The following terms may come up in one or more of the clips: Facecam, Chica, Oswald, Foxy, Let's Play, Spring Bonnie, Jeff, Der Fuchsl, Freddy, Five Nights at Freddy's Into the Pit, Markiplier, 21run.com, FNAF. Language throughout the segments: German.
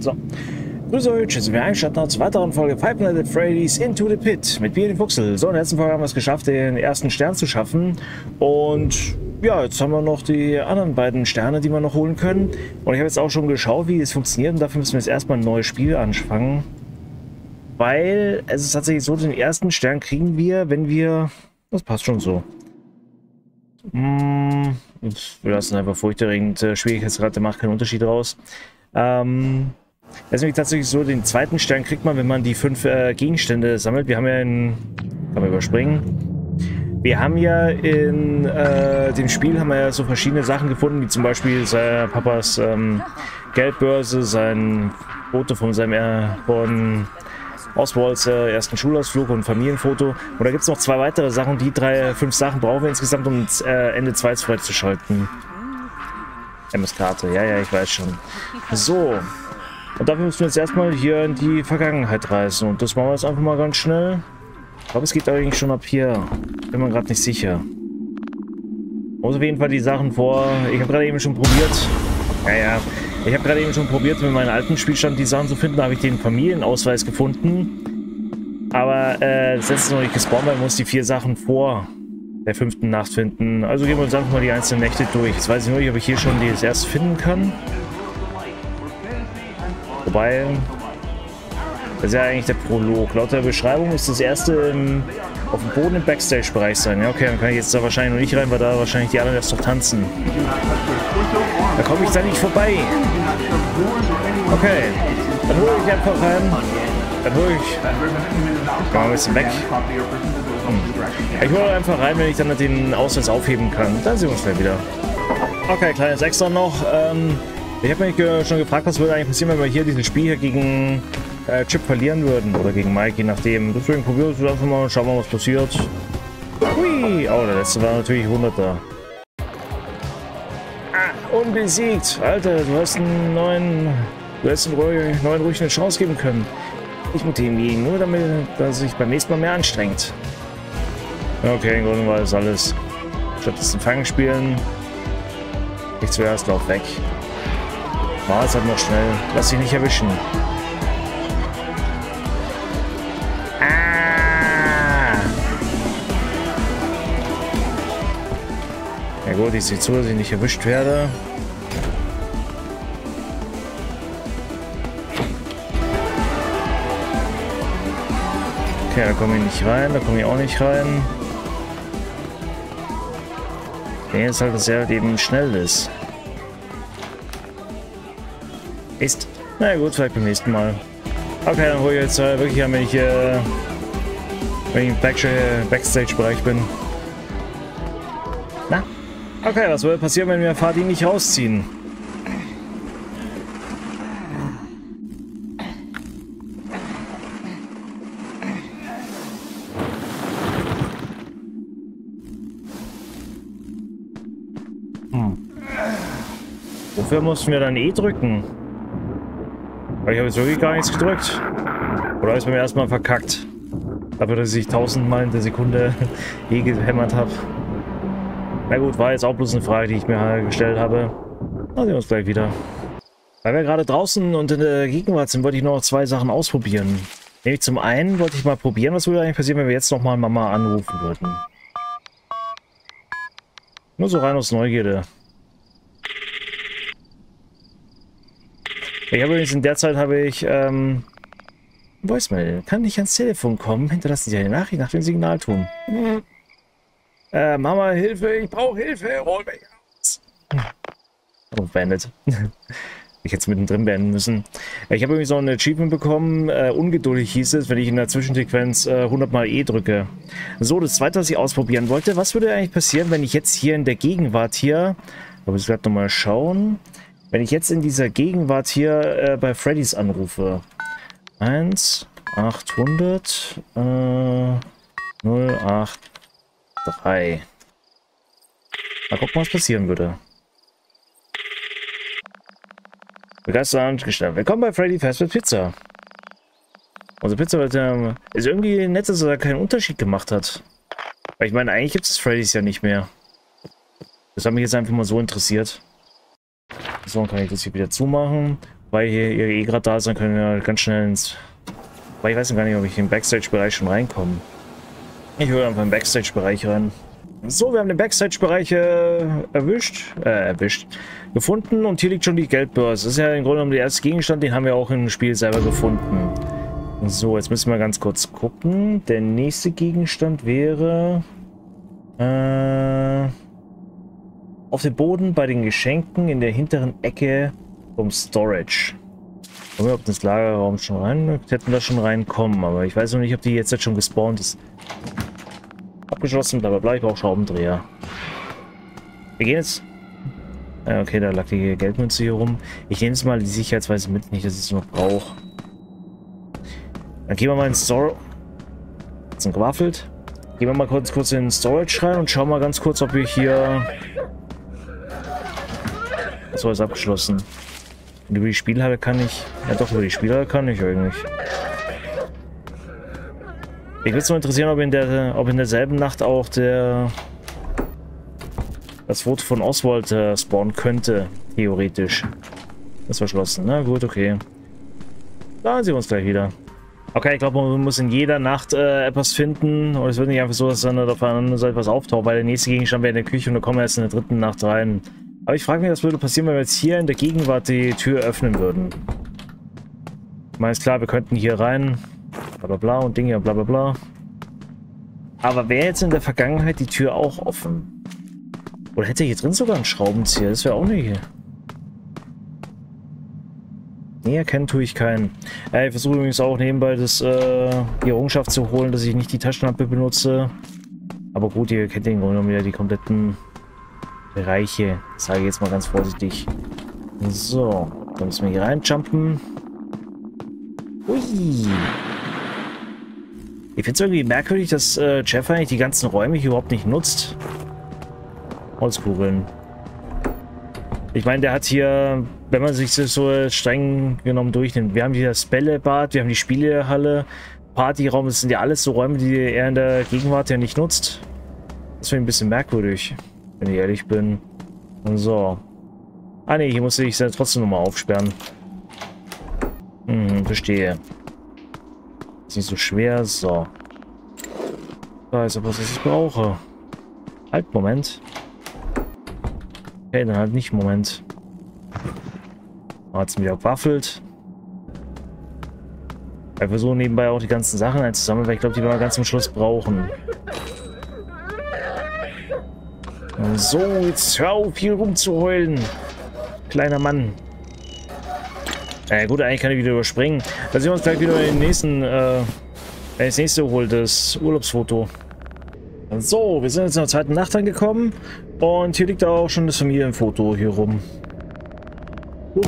So. Grüße euch, jetzt sind wir eingeschaltet nach zur weiteren Folge Five Nights at Freddy's Into the Pit mit mir, dem Fuchsl. So, in der letzten Folge haben wir es geschafft, den ersten Stern zu schaffen. Und ja, jetzt haben wir noch die anderen beiden Sterne, die wir noch holen können. Und ich habe jetzt auch schon geschaut, wie es funktioniert. Und dafür müssen wir jetzt erstmal ein neues Spiel anfangen. Weil es ist tatsächlich so, den ersten Stern kriegen wir, wenn wir... Das passt schon so. Wir lassen einfach furchterregend. Schwierigkeitsgrad, der macht keinen Unterschied raus. Deswegen tatsächlich so, den zweiten Stern kriegt man, wenn man die 5 Gegenstände sammelt. Wir haben ja in... Kann man überspringen. Wir haben ja in dem Spiel haben wir ja so verschiedene Sachen gefunden, wie zum Beispiel Papas Geldbörse, sein Foto von seinem von Oswalds ersten Schulausflug und Familienfoto. Und da gibt es noch 2 weitere Sachen. Die 5 Sachen brauchen wir insgesamt, um Ende 2 freizuschalten. MS-Karte. Ja, ja, ich weiß schon. So. Und dafür müssen wir jetzt erstmal hier in die Vergangenheit reisen. Und das machen wir jetzt einfach mal ganz schnell. Ich glaube, es geht eigentlich schon ab hier. Bin mir gerade nicht sicher. Muss auf jeden Fall die Sachen vor. Ich habe gerade eben schon probiert. Naja, ich habe gerade eben schon probiert, mit meinem alten Spielstand die Sachen zu finden. Da habe ich den Familienausweis gefunden. Aber das letzte noch nicht gespawnt, weil man muss die 4 Sachen vor der 5. Nacht finden. Also gehen wir uns einfach mal die einzelnen Nächte durch. Jetzt weiß ich nur nicht, ob ich hier schon das erste finden kann. Wobei, das ist ja eigentlich der Prolog. Laut der Beschreibung ist das erste auf dem Boden im Backstage-Bereich sein. Ja, okay, dann kann ich jetzt da wahrscheinlich noch nicht rein, weil da wahrscheinlich die anderen erst noch tanzen. Da komme ich da nicht vorbei. Okay, dann hole ich einfach rein. Dann hole ich mal ein bisschen weg. Ich hole einfach rein, wenn ich dann den Ausweis aufheben kann. Dann sehen wir uns gleich wieder. Okay, kleines Extra noch. Ich habe mich schon gefragt, was würde eigentlich passieren, wenn wir hier dieses Spiel hier gegen Chip verlieren würden. Oder gegen Mike, je nachdem. Deswegen probieren wir es einfach mal und schauen mal, was passiert. Hui! Oh, der letzte war natürlich 100er. Ah, unbesiegt! Alter, du hast einen neuen... Du hättest einen neuen ruhig eine Chance geben können. Ich motiviere ihn nur, damit er sich beim nächsten Mal mehr anstrengt. Okay, im Grunde war das alles. Stattdessen Fangen spielen. Ich zuerst, lauf weg. War es halt noch schnell. Lass dich nicht erwischen. Ah! Ja gut, ich sehe zu, dass ich nicht erwischt werde. Okay, da komme ich nicht rein. Da komme ich auch nicht rein. Nee, ist halt, dass er halt eben schnell ist. Ist. Na ja, gut, vielleicht beim nächsten Mal. Okay, dann hole ich jetzt wirklich an, wenn ich im Backstage-Bereich bin. Na? Okay, was würde passieren, wenn wir Fahrt ihn nicht rausziehen? Wofür mussten wir dann E drücken? Ich habe jetzt wirklich gar nichts gedrückt. Oder ist mir erstmal verkackt. Dafür, dass ich 1000 Mal in der Sekunde eh gehämmert habe. Na gut, war jetzt auch bloß eine Frage, die ich mir gestellt habe. Dann sehen wir uns gleich wieder. Weil wir gerade draußen und in der Gegenwart sind, wollte ich noch 2 Sachen ausprobieren. Nämlich zum einen wollte ich mal probieren, was würde eigentlich passieren, wenn wir jetzt nochmal Mama anrufen würden. Nur so rein aus Neugierde. Ich habe übrigens in der Zeit Voicemail. Kann nicht ans Telefon kommen. Hinterlassen Sie eine Nachricht nach dem Signalton. Mama, Hilfe! Ich brauche Hilfe! Hol mich aus! Oh, beendet. Ich hätte es mittendrin beenden müssen. Ich habe übrigens noch ein Achievement bekommen. Ungeduldig hieß es, wenn ich in der Zwischensequenz 100 Mal E drücke. So, das zweite, was ich ausprobieren wollte. Was würde eigentlich passieren, wenn ich jetzt hier in der Gegenwart hier... Ich glaube, ich werde nochmal schauen... Wenn ich jetzt in dieser Gegenwart hier bei Freddy's anrufe. 1-800 083. Mal gucken, was passieren würde. Begeisternd gestartet. Willkommen bei Freddy Fast with Pizza. Unsere Pizza ist irgendwie nett, dass er da keinen Unterschied gemacht hat. Weil ich meine, eigentlich gibt es Freddy's ja nicht mehr. Das hat mich jetzt einfach mal so interessiert. So, dann kann ich das hier wieder zumachen. Weil hier eh gerade da sind, können wir ganz schnell ins... Weil ich weiß gar nicht, ob ich in den Backstage-Bereich schon reinkomme. Ich höre einfach im Backstage-Bereich rein. So, wir haben den Backstage-Bereich gefunden und hier liegt schon die Geldbörse. Das ist ja im Grunde genommen der erste Gegenstand, den haben wir auch im Spiel selber gefunden. So, jetzt müssen wir ganz kurz gucken. Der nächste Gegenstand wäre... auf dem Boden bei den Geschenken in der hinteren Ecke vom Storage. Kommen wir auf das Lagerraum schon rein? Wir hätten da schon reinkommen, aber ich weiß noch nicht, ob die jetzt schon gespawnt ist. Abgeschlossen, blablabla, ich brauche Schraubendreher. Wir gehen jetzt... okay, da lag die Geldmünze hier rum. Ich nehme jetzt mal die Sicherheitsweise mit, nicht, dass ich es noch brauche. Dann gehen wir mal in Storage. Sind gewaffelt. Gehen wir mal kurz in den Storage rein und schauen mal ganz kurz, ob wir hier... So, ist abgeschlossen. Und über die Spielhalle kann ich... Ja doch, über die Spielhalle kann ich eigentlich. Ich würde es mal interessieren, ob in derselben Nacht auch das Foto von Oswald spawnen könnte, theoretisch. Das ist verschlossen. Na gut, okay. Da sehen wir uns gleich wieder. Okay, ich glaube, man muss in jeder Nacht etwas finden. Und es wird nicht einfach so, dass dann auf der anderen Seite was auftaucht, weil der nächste Gegenstand wäre in der Küche und wir kommen erst in der dritten Nacht rein. Aber ich frage mich, was würde passieren, wenn wir jetzt hier in der Gegenwart die Tür öffnen würden. Ich meine, ist klar, wir könnten hier rein, blablabla und Ding hier, blablabla. Aber wäre jetzt in der Vergangenheit die Tür auch offen? Oder hätte hier drin sogar einen Schraubenzieher? Das wäre auch nicht hier. Nee, erkennen tue ich keinen. Ich versuche übrigens auch nebenbei die Errungenschaft zu holen, dass ich nicht die Taschenlampe benutze. Aber gut, ihr kennt den Grund genommen wieder die kompletten... Bereiche, sage ich jetzt mal ganz vorsichtig. So, dann müssen wir hier reinjumpen. Ui. Ich finde es irgendwie merkwürdig, dass Jeff eigentlich die ganzen Räume hier überhaupt nicht nutzt. Holzkugeln. Ich meine, der hat hier, wenn man sich so streng genommen durchnimmt, wir haben hier das Bällebad, wir haben die Spielehalle, Partyraum, das sind ja alles so Räume, die er in der Gegenwart ja nicht nutzt. Das finde ich ein bisschen merkwürdig. Wenn ich ehrlich bin. Und so. Ah ne, hier muss ich es trotzdem nochmal aufsperren. Hm, verstehe. Ist nicht so schwer. So. Da ist aber was ich brauche. Halt, Moment. Okay, dann halt nicht, Moment. Hat es wieder gewaffelt. Wir versuchen nebenbei auch die ganzen Sachen einzusammeln, weil ich glaube, die werden wir ganz zum Schluss brauchen. So, jetzt hör auf, hier rumzuheulen. Kleiner Mann. Gut, eigentlich kann ich wieder überspringen. Da sehen wir uns gleich wieder im nächsten, das nächste holt, das Urlaubsfoto. So, wir sind jetzt in der zweiten Nacht angekommen. Und hier liegt auch schon das Familienfoto hier rum.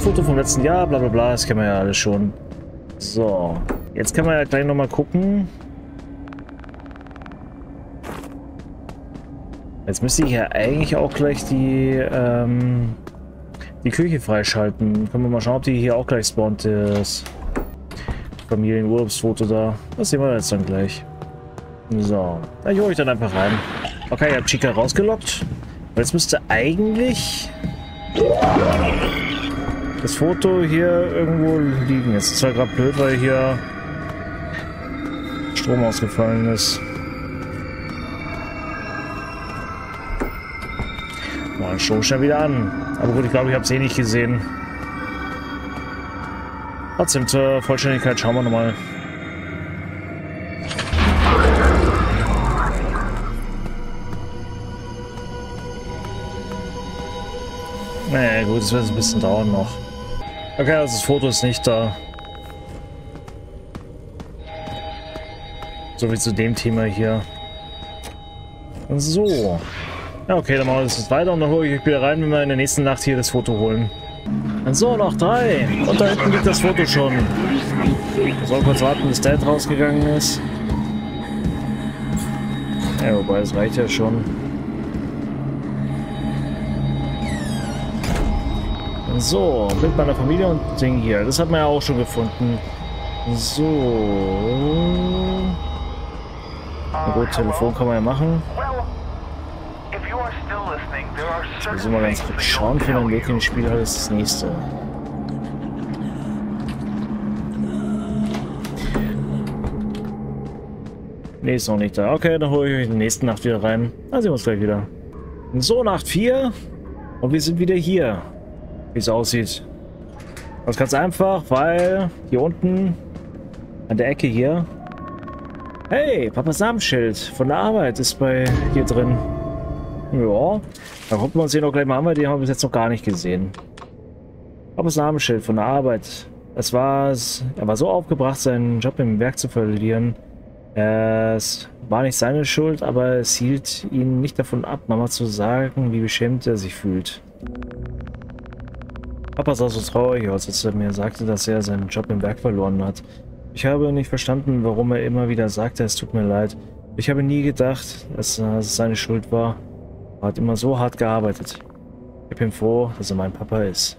Foto vom letzten Jahr, bla bla bla, das kennen wir ja alles schon. So, jetzt kann man ja gleich nochmal gucken. Jetzt müsste ich ja eigentlich auch gleich die Küche freischalten. Können wir mal schauen, ob die hier auch gleich spawnt ist. Familienurlaubsfoto da. Das sehen wir jetzt dann gleich. So, da hole ich dann einfach rein. Okay, ich habe Chica rausgelockt. Und jetzt müsste eigentlich das Foto hier irgendwo liegen. Jetzt ist zwar gerade blöd, weil hier Strom ausgefallen ist. Schon schnell wieder an. Aber gut, ich glaube, ich habe es eh nicht gesehen. Trotzdem zur Vollständigkeit schauen wir nochmal. Naja, gut, es wird ein bisschen dauern noch. Okay, also das Foto ist nicht da. So wie zu dem Thema hier. So. Ja, okay, dann machen wir das jetzt weiter und dann hole ich euch wieder rein, wenn wir in der nächsten Nacht hier das Foto holen. Und so, noch 3. Und da hinten liegt das Foto schon. So, kurz warten, bis Dad rausgegangen ist. Ja, wobei, es reicht ja schon. Und so, mit meiner Familie und Ding hier. Das hat man ja auch schon gefunden. So. Na gut, Telefon kann man ja machen. Jetzt müssen wir mal ganz kurz schauen, für den Weg in den Spielhalle ist das nächste. Nee, ist noch nicht da. Okay, dann hole ich euch in der nächsten Nacht wieder rein. Dann sehen wir uns gleich wieder. So, Nacht 4. Und wir sind wieder hier. Wie es aussieht. Das ist ganz einfach, weil hier unten an der Ecke hier... Hey, Papas Namensschild von der Arbeit ist bei hier drin. Ja, dann gucken wir uns den auch gleich mal an, weil den haben wir bis jetzt noch gar nicht gesehen. Papas Namensschild von der Arbeit. Das war's. Er war so aufgebracht, seinen Job im Werk zu verlieren. Es war nicht seine Schuld, aber es hielt ihn nicht davon ab, Mama zu sagen, wie beschämt er sich fühlt. Papa sah so traurig aus, als er mir sagte, dass er seinen Job im Werk verloren hat. Ich habe nicht verstanden, warum er immer wieder sagte, es tut mir leid. Ich habe nie gedacht, dass es seine Schuld war. Er hat immer so hart gearbeitet. Ich bin froh, dass er mein Papa ist.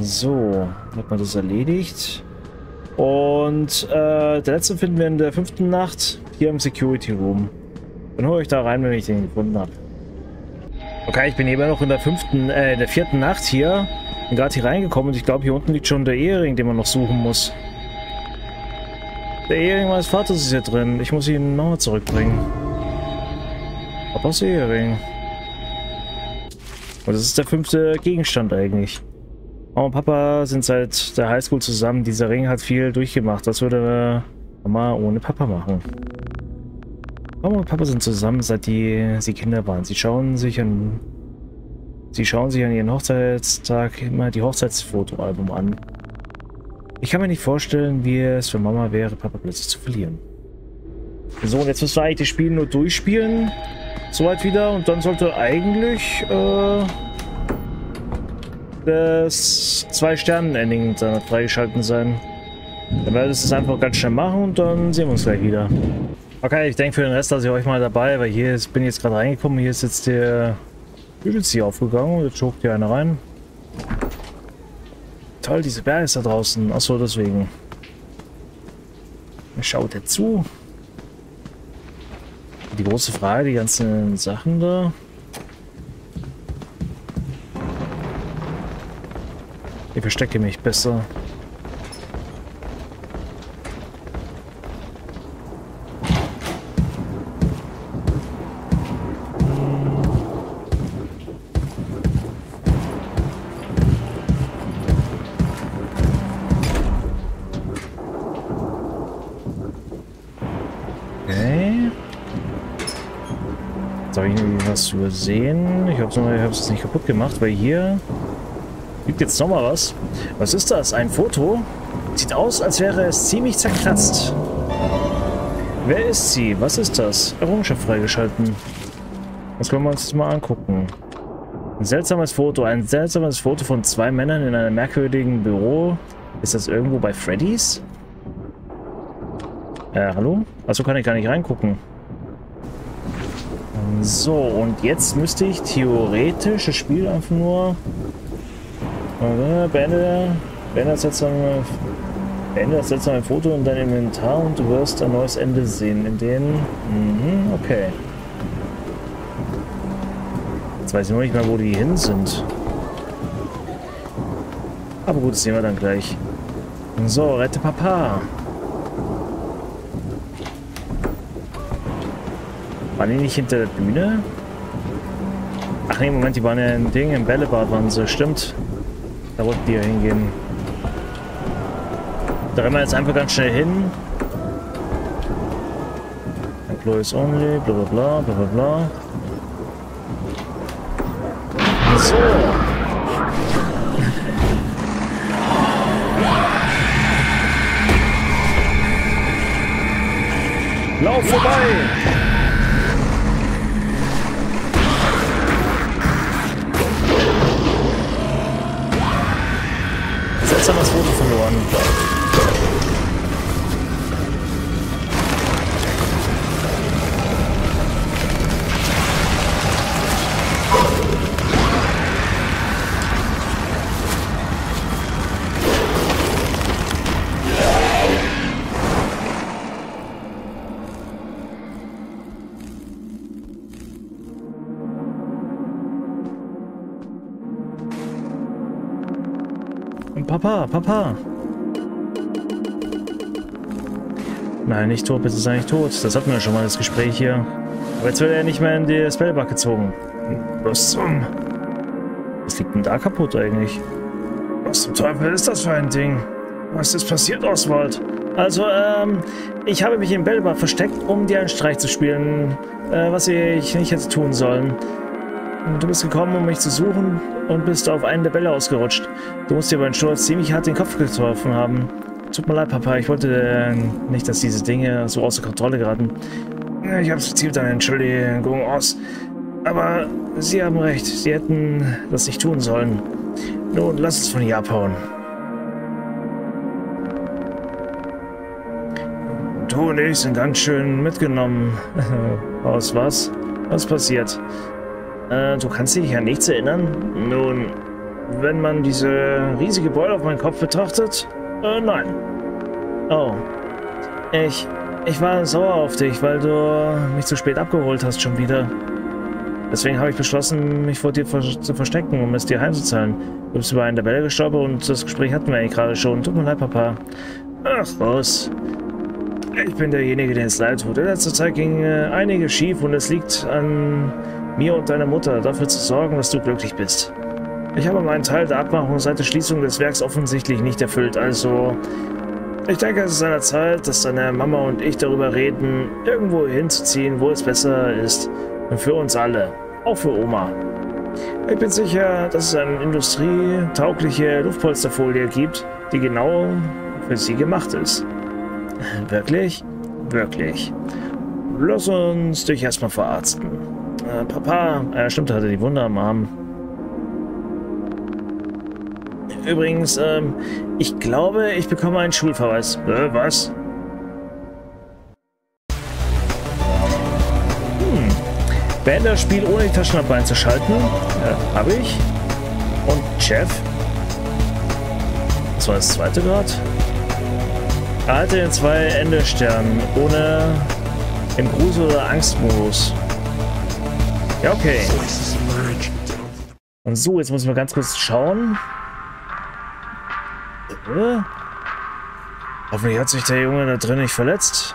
So, hat man das erledigt. Und der letzte finden wir in der 5. Nacht hier im Security Room. Dann hole ich da rein, wenn ich den gefunden habe. Okay, ich bin eben noch in der 4. Nacht hier. Bin gerade hier reingekommen und ich glaube, hier unten liegt schon der Ehering, den man noch suchen muss. Der Ehering meines Vaters ist hier drin. Ich muss ihn nochmal zurückbringen. Papas Ehering. Und das ist der 5. Gegenstand eigentlich. Mama und Papa sind seit der Highschool zusammen. Dieser Ring hat viel durchgemacht. Was würde Mama ohne Papa machen? Mama und Papa sind zusammen, seit sie Kinder waren. Sie schauen sich an ihren Hochzeitstag immer die Hochzeitsfotoalbum an. Ich kann mir nicht vorstellen, wie es für Mama wäre, Papa plötzlich zu verlieren. So, und jetzt müssen wir eigentlich das Spiel nur durchspielen. Soweit wieder. Und dann sollte eigentlich... das 2-Sternen-Ending dann freigeschalten sein. Dann werde ich das einfach ganz schnell machen und dann sehen wir uns gleich wieder. Okay, ich denke für den Rest lasse ich euch mal dabei, weil hier ist, bin ich jetzt gerade reingekommen. Hier ist jetzt der Übelzieh aufgegangen. Jetzt schuckt hier einer rein. Toll, diese Berge ist da draußen. Achso, deswegen. Schaut er zu. Die große Frage, die ganzen Sachen da. Ich verstecke mich besser. Okay. Jetzt habe ich irgendwie was übersehen. Ich habe es nicht kaputt gemacht, weil hier... Gibt jetzt nochmal was. Was ist das? Ein Foto? Sieht aus, als wäre es ziemlich zerkratzt. Wer ist sie? Was ist das? Errungenschaft freigeschalten. Das können wir uns jetzt mal angucken. Ein seltsames Foto. Ein seltsames Foto von 2 Männern in einem merkwürdigen Büro. Ist das irgendwo bei Freddy's? Hallo? Achso, kann ich gar nicht reingucken. So, und jetzt müsste ich theoretisch das Spiel einfach nur... Beende das seltsame Foto in dein Inventar und du wirst ein neues Ende sehen. In denen. Okay. Jetzt weiß ich noch nicht mal, wo die hin sind. Aber gut, das sehen wir dann gleich. So, rette Papa. Waren die nicht hinter der Bühne? Ach nee, Moment, die waren ja im Ding, im Bällebad waren sie, stimmt. Da wollten die ja hingehen. Da rennen wir jetzt einfach ganz schnell hin. Employees only, bla bla bla, bla bla bla. So. Lauf vorbei! Jetzt haben wir das Foto verloren. Papa, Papa. Nein, nicht tot, bitte sei nicht tot. Das hatten wir schon mal, das Gespräch hier. Aber jetzt wird er nicht mehr in die Spellbug gezogen. Was zum... Was liegt denn da kaputt eigentlich? Was zum Teufel ist das für ein Ding? Was ist passiert, Oswald? Also, ich habe mich im Bällebad versteckt, um dir einen Streich zu spielen, was ich nicht hätte tun sollen. Du bist gekommen, um mich zu suchen und bist auf einen der Bälle ausgerutscht. Du musst dir beim Sturz ziemlich hart den Kopf getroffen haben. Tut mir leid, Papa, ich wollte nicht, dass diese Dinge so außer Kontrolle geraten. Ich habe gezielt eine Entschuldigung aus. Aber Sie haben recht, Sie hätten das nicht tun sollen. Nun, lass uns von hier abhauen. Du und ich sind ganz schön mitgenommen. Aus was? Was passiert? Du kannst dich an nichts erinnern? Nun, wenn man diese riesige Beule auf meinen Kopf betrachtet? Nein. Oh. Ich war sauer auf dich, weil du mich zu spät abgeholt hast schon wieder. Deswegen habe ich beschlossen, mich vor dir zu verstecken, um es dir heimzuzahlen. Du bist über einen der Bälle gestorben und das Gespräch hatten wir eigentlich gerade schon. Tut mir leid, Papa. Ach, was? Ich bin derjenige, der es leid tut. In letzter Zeit ging einiges schief und es liegt an mir und deiner Mutter, dafür zu sorgen, dass du glücklich bist. Ich habe meinen Teil der Abmachung seit der Schließung des Werks offensichtlich nicht erfüllt, also... Ich denke, es ist an der Zeit, dass deine Mama und ich darüber reden, irgendwo hinzuziehen, wo es besser ist. Und für uns alle. Auch für Oma. Ich bin sicher, dass es eine industrietaugliche Luftpolsterfolie gibt, die genau für sie gemacht ist. Wirklich? Wirklich. Lass uns dich erstmal verarzten. Papa, stimmt, er hatte die Wunde am Arm. Übrigens, ich glaube, ich bekomme einen Schulverweis. Was? Beende das Spiel, ohne die Taschenlampe einzuschalten. Habe ich. Und Jeff. Das war das zweite Grad. Erhalte den 2 Ende-Sternen, ohne im Grusel- oder Angstmodus. Ja, okay. Und so, jetzt muss ich mal ganz kurz schauen. Hoffentlich hat sich der Junge da drin nicht verletzt.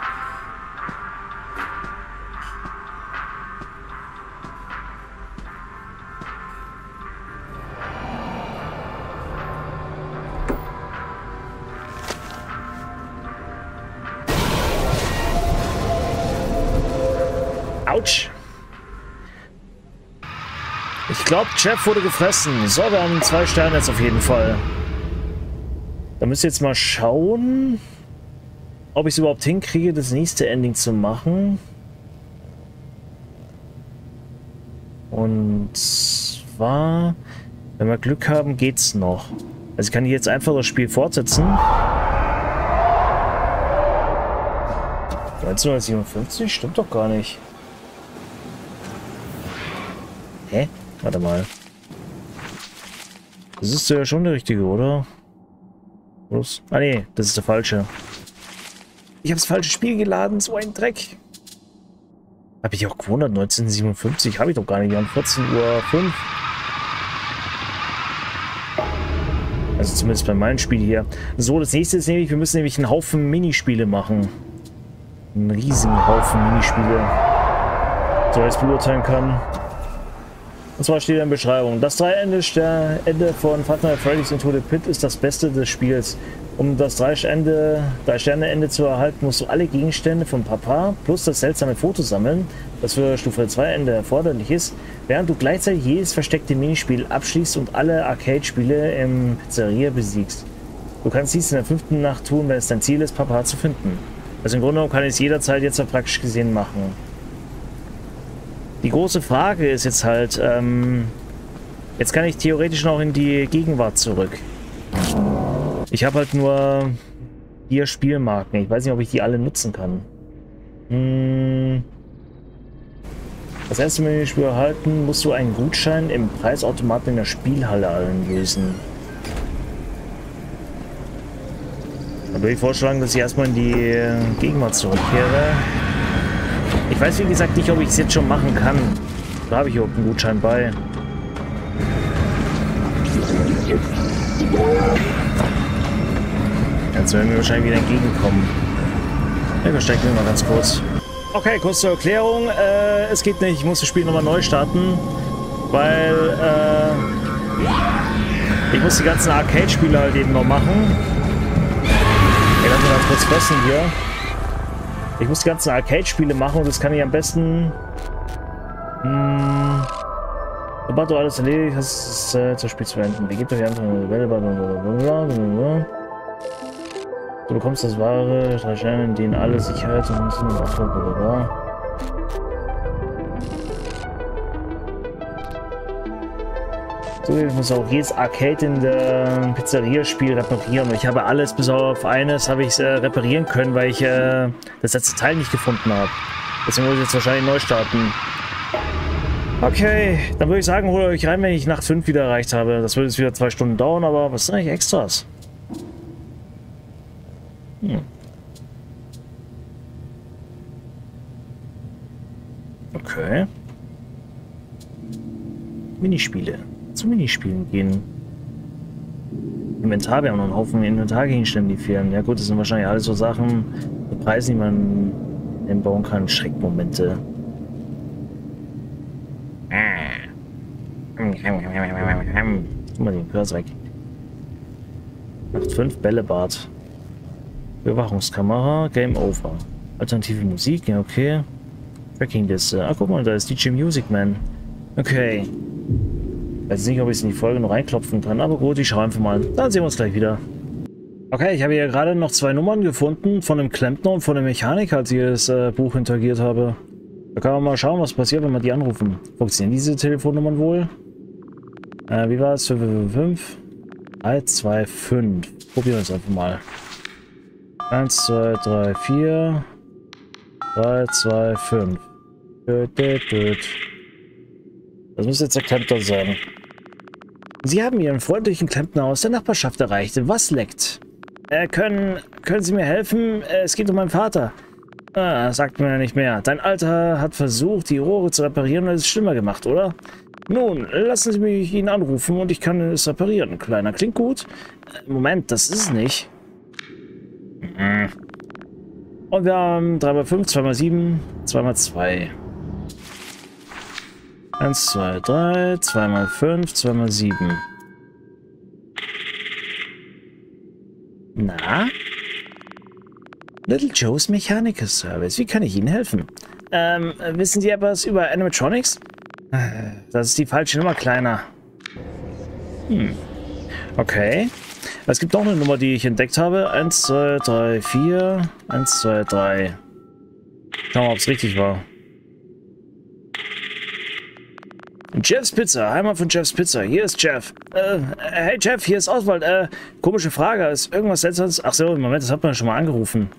Ich glaube, Jeff wurde gefressen. So, wir haben 2 Sterne jetzt auf jeden Fall. Da müsst ihr jetzt mal schauen, ob ich es überhaupt hinkriege, das nächste Ending zu machen. Und zwar, wenn wir Glück haben, geht's noch. Also ich kann jetzt einfach das Spiel fortsetzen. 1957? Stimmt doch gar nicht. Hä? Warte mal. Das ist ja schon der richtige, oder? Los. Ah ne, das ist der falsche. Ich habe das falsche Spiel geladen, so ein Dreck. Hab ich auch gewundert, 1957 habe ich doch gar nicht, an 14:05 Uhr. Also zumindest bei meinem Spiel hier. So, das nächste ist nämlich, wir müssen nämlich einen Haufen Minispiele machen. Einen riesigen Haufen Minispiele. So, dass ich beurteilen kann. Und zwar steht in der Beschreibung, das 3 Ende von Five Nights at Freddy's Into the Pit ist das Beste des Spiels. Um das 3-Sterne-Ende zu erhalten, musst du alle Gegenstände von Papa plus das seltsame Foto sammeln, das für Stufe 2 Ende erforderlich ist, während du gleichzeitig jedes versteckte Minispiel abschließt und alle Arcade-Spiele im Pizzeria besiegst. Du kannst dies in der 5. Nacht tun, wenn es dein Ziel ist, Papa zu finden. Also im Grunde genommen kann ich es jederzeit jetzt praktisch gesehen machen. Die große Frage ist jetzt halt, jetzt kann ich theoretisch noch in die Gegenwart zurück. Ich habe halt nur 4 Spielmarken. Ich weiß nicht, ob ich die alle nutzen kann. Das erste Minispiel erhalten, musst du einen Gutschein im Preisautomaten in der Spielhalle einlösen. Dann würde ich vorschlagen, dass ich erstmal in die Gegenwart zurückkehre. Ich weiß, wie gesagt, nicht, ob ich es jetzt schon machen kann. Da habe ich überhaupt einen Gutschein bei. Jetzt werden wir wahrscheinlich wieder entgegenkommen. Ja, wir stecken immer ganz kurz. Okay, kurz zur Erklärung. Es geht nicht. Ich muss das Spiel nochmal neu starten, weil ich muss die ganzen Arcade-Spiele halt eben noch machen. Ey, lass mich ganz kurz fressen hier. Ich muss die ganzen Arcade-Spiele machen und das kann ich am besten... Sobald du alles erledigt hast, ist das Spiel zu enden. Wie geht doch die andere Welle? Blablabla. Du bekommst das wahre, 3 Sterne, in denen alle Sicherheit und Sinn und Aufwand, blablabla. So, ich muss auch jedes Arcade in der Pizzeria-Spiel reparieren. Ich habe alles, bis auf eines, habe ich es reparieren können, weil ich das letzte Teil nicht gefunden habe. Deswegen muss ich jetzt wahrscheinlich neu starten. Okay, dann würde ich sagen, holt euch rein, wenn ich Nacht 5 wieder erreicht habe. Das würde jetzt wieder 2 Stunden dauern, aber was sind eigentlich Extras? Okay. Minispiele. Zu Minispielen gehen. Inventar, wir haben noch einen Haufen Inventargegenstände, die fehlen. Ja gut, das sind wahrscheinlich alles so Sachen mit Preisen, die man bauen kann. Schreckmomente. Guck mal, den Gehör's weg. Nacht 5, Bällebad. Überwachungskamera, Game Over. Alternative Musik, ja okay. Tracking-Liste. Ah, guck mal, da ist DJ Music Man. Okay. Ich weiß nicht, ob ich es in die Folge noch reinklopfen kann, aber gut, ich schaue einfach mal. Dann sehen wir uns gleich wieder. Okay, ich habe hier gerade noch 2 Nummern gefunden von einem Klempner und von einem Mechaniker, als ich das Buch interagiert habe. Da kann man mal schauen, was passiert, wenn wir die anrufen. Funktionieren diese Telefonnummern wohl? Wie war es? 555? 325. Probieren wir es einfach mal. 1, 2, 3, 4. 3, 2, 5. Das müsste jetzt der Klempner sein. Sie haben Ihren freundlichen Klempner aus der Nachbarschaft erreicht. Was leckt? Können Sie mir helfen? Es geht um meinen Vater. Ah, sagt mir nicht mehr. Dein Alter hat versucht, die Rohre zu reparieren und es ist schlimmer gemacht, oder? Nun, lassen Sie mich ihn anrufen und ich kann es reparieren. Kleiner, klingt gut. Moment, das ist es nicht. Und wir haben 3x5, 2x7, 2x2. 1, 2, 3, 2x5, 2x7. Na? Little Joe's Mechanical Service. Wie kann ich Ihnen helfen? Wissen Sie etwas über Animatronics? Das ist die falsche Nummer, Kleiner. Okay. Es gibt noch eine Nummer, die ich entdeckt habe. 1, 2, 3, 4. 1, 2, 3. Schauen wir mal, ob es richtig war. Jeffs Pizza, Heimat von Jeffs Pizza. Hier ist Jeff. Hey Jeff, hier ist Oswald. Komische Frage. Ist irgendwas Seltsames? Ach so, Moment, das hat man schon mal angerufen.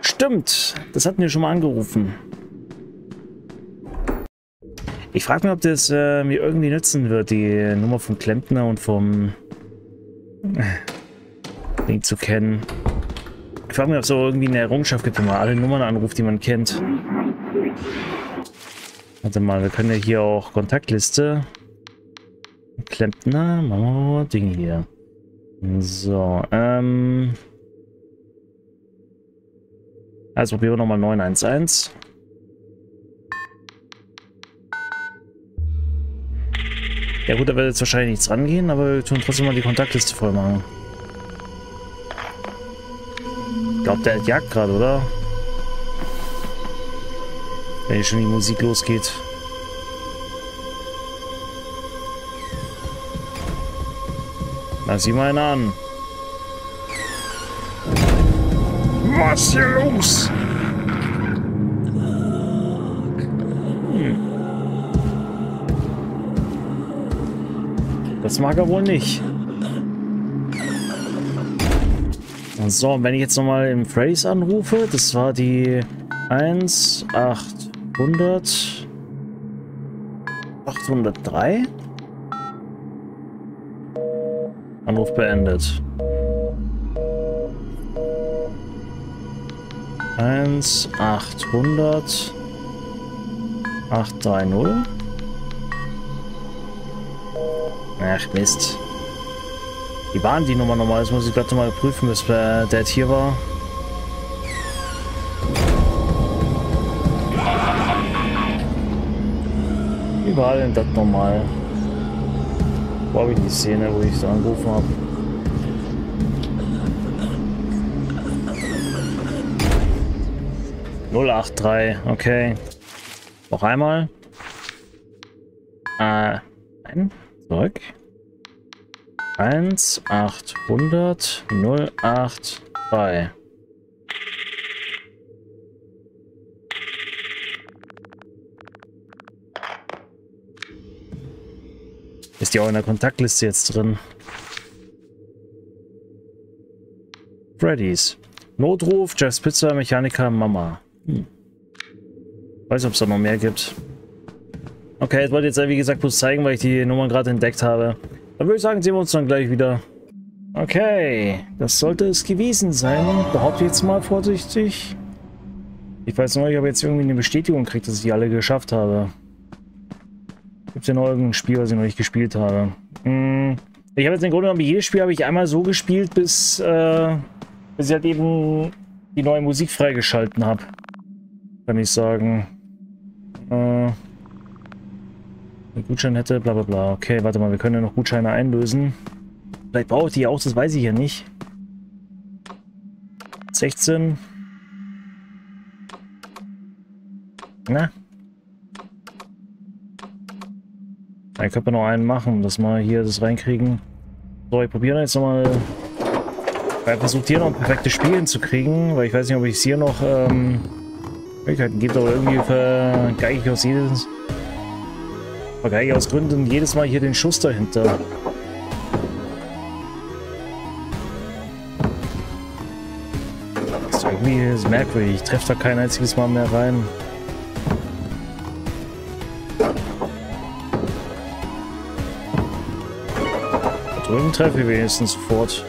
Stimmt, das hatten wir schon mal angerufen. Ich frage mich, ob das mir irgendwie nützen wird, die Nummer vom Klempner und vom Ding zu kennen. Ich frage mich, ob es auch irgendwie eine Errungenschaft gibt, wenn man alle Nummern anruft, die man kennt. Warte mal, wir können ja hier auch Kontaktliste. Klempner, machen wir Ding hier. So, also probieren wir nochmal 911. Ja gut, da wird jetzt wahrscheinlich nichts rangehen, aber wir tun trotzdem mal die Kontaktliste voll machen. Ich glaube, der hat Jagd gerade, oder? Wenn hier schon die Musik losgeht. Na, sieh mal einen an. Was ist hier los? Das mag er wohl nicht. So, und wenn ich jetzt nochmal im Phrase anrufe, das war die 1 800 803. Anruf beendet. 1 800 830. Ach Mist. Wie waren die Nummer nochmal? Das muss ich gerade mal prüfen, bis der jetzt hier war. überall in das normal. Wo habe ich die Szene, wo ich so angerufen habe? .083, okay. Noch einmal. Nein, zurück. 1-800-083. Ist die auch in der Kontaktliste jetzt drin? Freddy's. Notruf, Jeffs Pizza, Mechaniker, Mama. Weiß, ob es da noch mehr gibt. Okay, das wollte ich jetzt, wie gesagt, bloß zeigen, weil ich die Nummern gerade entdeckt habe. Dann würde ich sagen, sehen wir uns dann gleich wieder. Okay, das sollte es gewesen sein. Behaupte jetzt mal vorsichtig. Ich weiß noch nicht, ob ich jetzt irgendwie eine Bestätigung kriege, dass ich die alle geschafft habe. Gibt es ja noch irgendein Spiel, was ich noch nicht gespielt habe? Ich habe jetzt im Grunde genommen, jedes Spiel habe ich einmal so gespielt, bis ich halt eben die neue Musik freigeschalten habe. Kann ich sagen. Wenn ich Gutschein hätte, bla bla bla. Okay, warte mal, wir können ja noch Gutscheine einlösen. Vielleicht brauche ich die auch, das weiß ich ja nicht. 16. Na? Dann könnte man noch einen machen, dass wir hier das reinkriegen. So, ich probiere jetzt nochmal. Ich versuche hier noch ein perfektes Spiel hinzukriegen, weil ich weiß nicht, ob ich es hier noch Möglichkeiten gibt, aber irgendwie vergeige ich aus Gründen jedes Mal hier den Schuss dahinter. Das ist irgendwie merkwürdig, ich treffe da kein einziges Mal mehr rein. Da drüben treffe ich wenigstens sofort.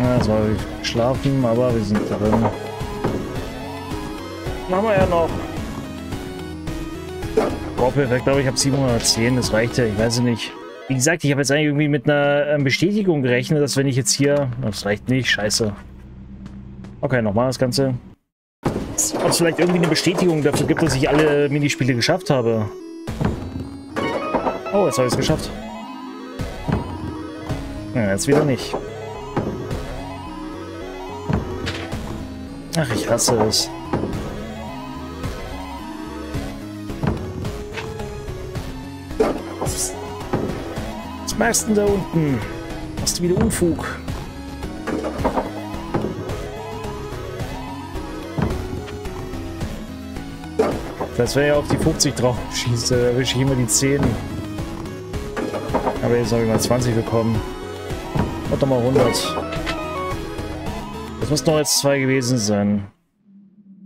Ja, soll ich schlafen, aber wir sind drin. Machen wir ja noch. Boah, perfekt, glaube ich, habe 710, das reicht ja, ich weiß es nicht. Wie gesagt, ich habe jetzt eigentlich irgendwie mit einer Bestätigung gerechnet, dass wenn ich jetzt hier... Das reicht nicht, scheiße. Okay, nochmal das Ganze. Ob es vielleicht irgendwie eine Bestätigung dafür gibt, dass ich alle Minispiele geschafft habe. Oh, jetzt habe ich es geschafft. Ja, jetzt wieder nicht. Ach, ich hasse es. Was machst du denn da unten? Hast du wieder Unfug? Das wäre ja auf die 50 drauf schießt, da erwische ich immer die 10. Aber jetzt habe ich mal 20 bekommen. Und nochmal 100. Das müssen noch jetzt 2 gewesen sein.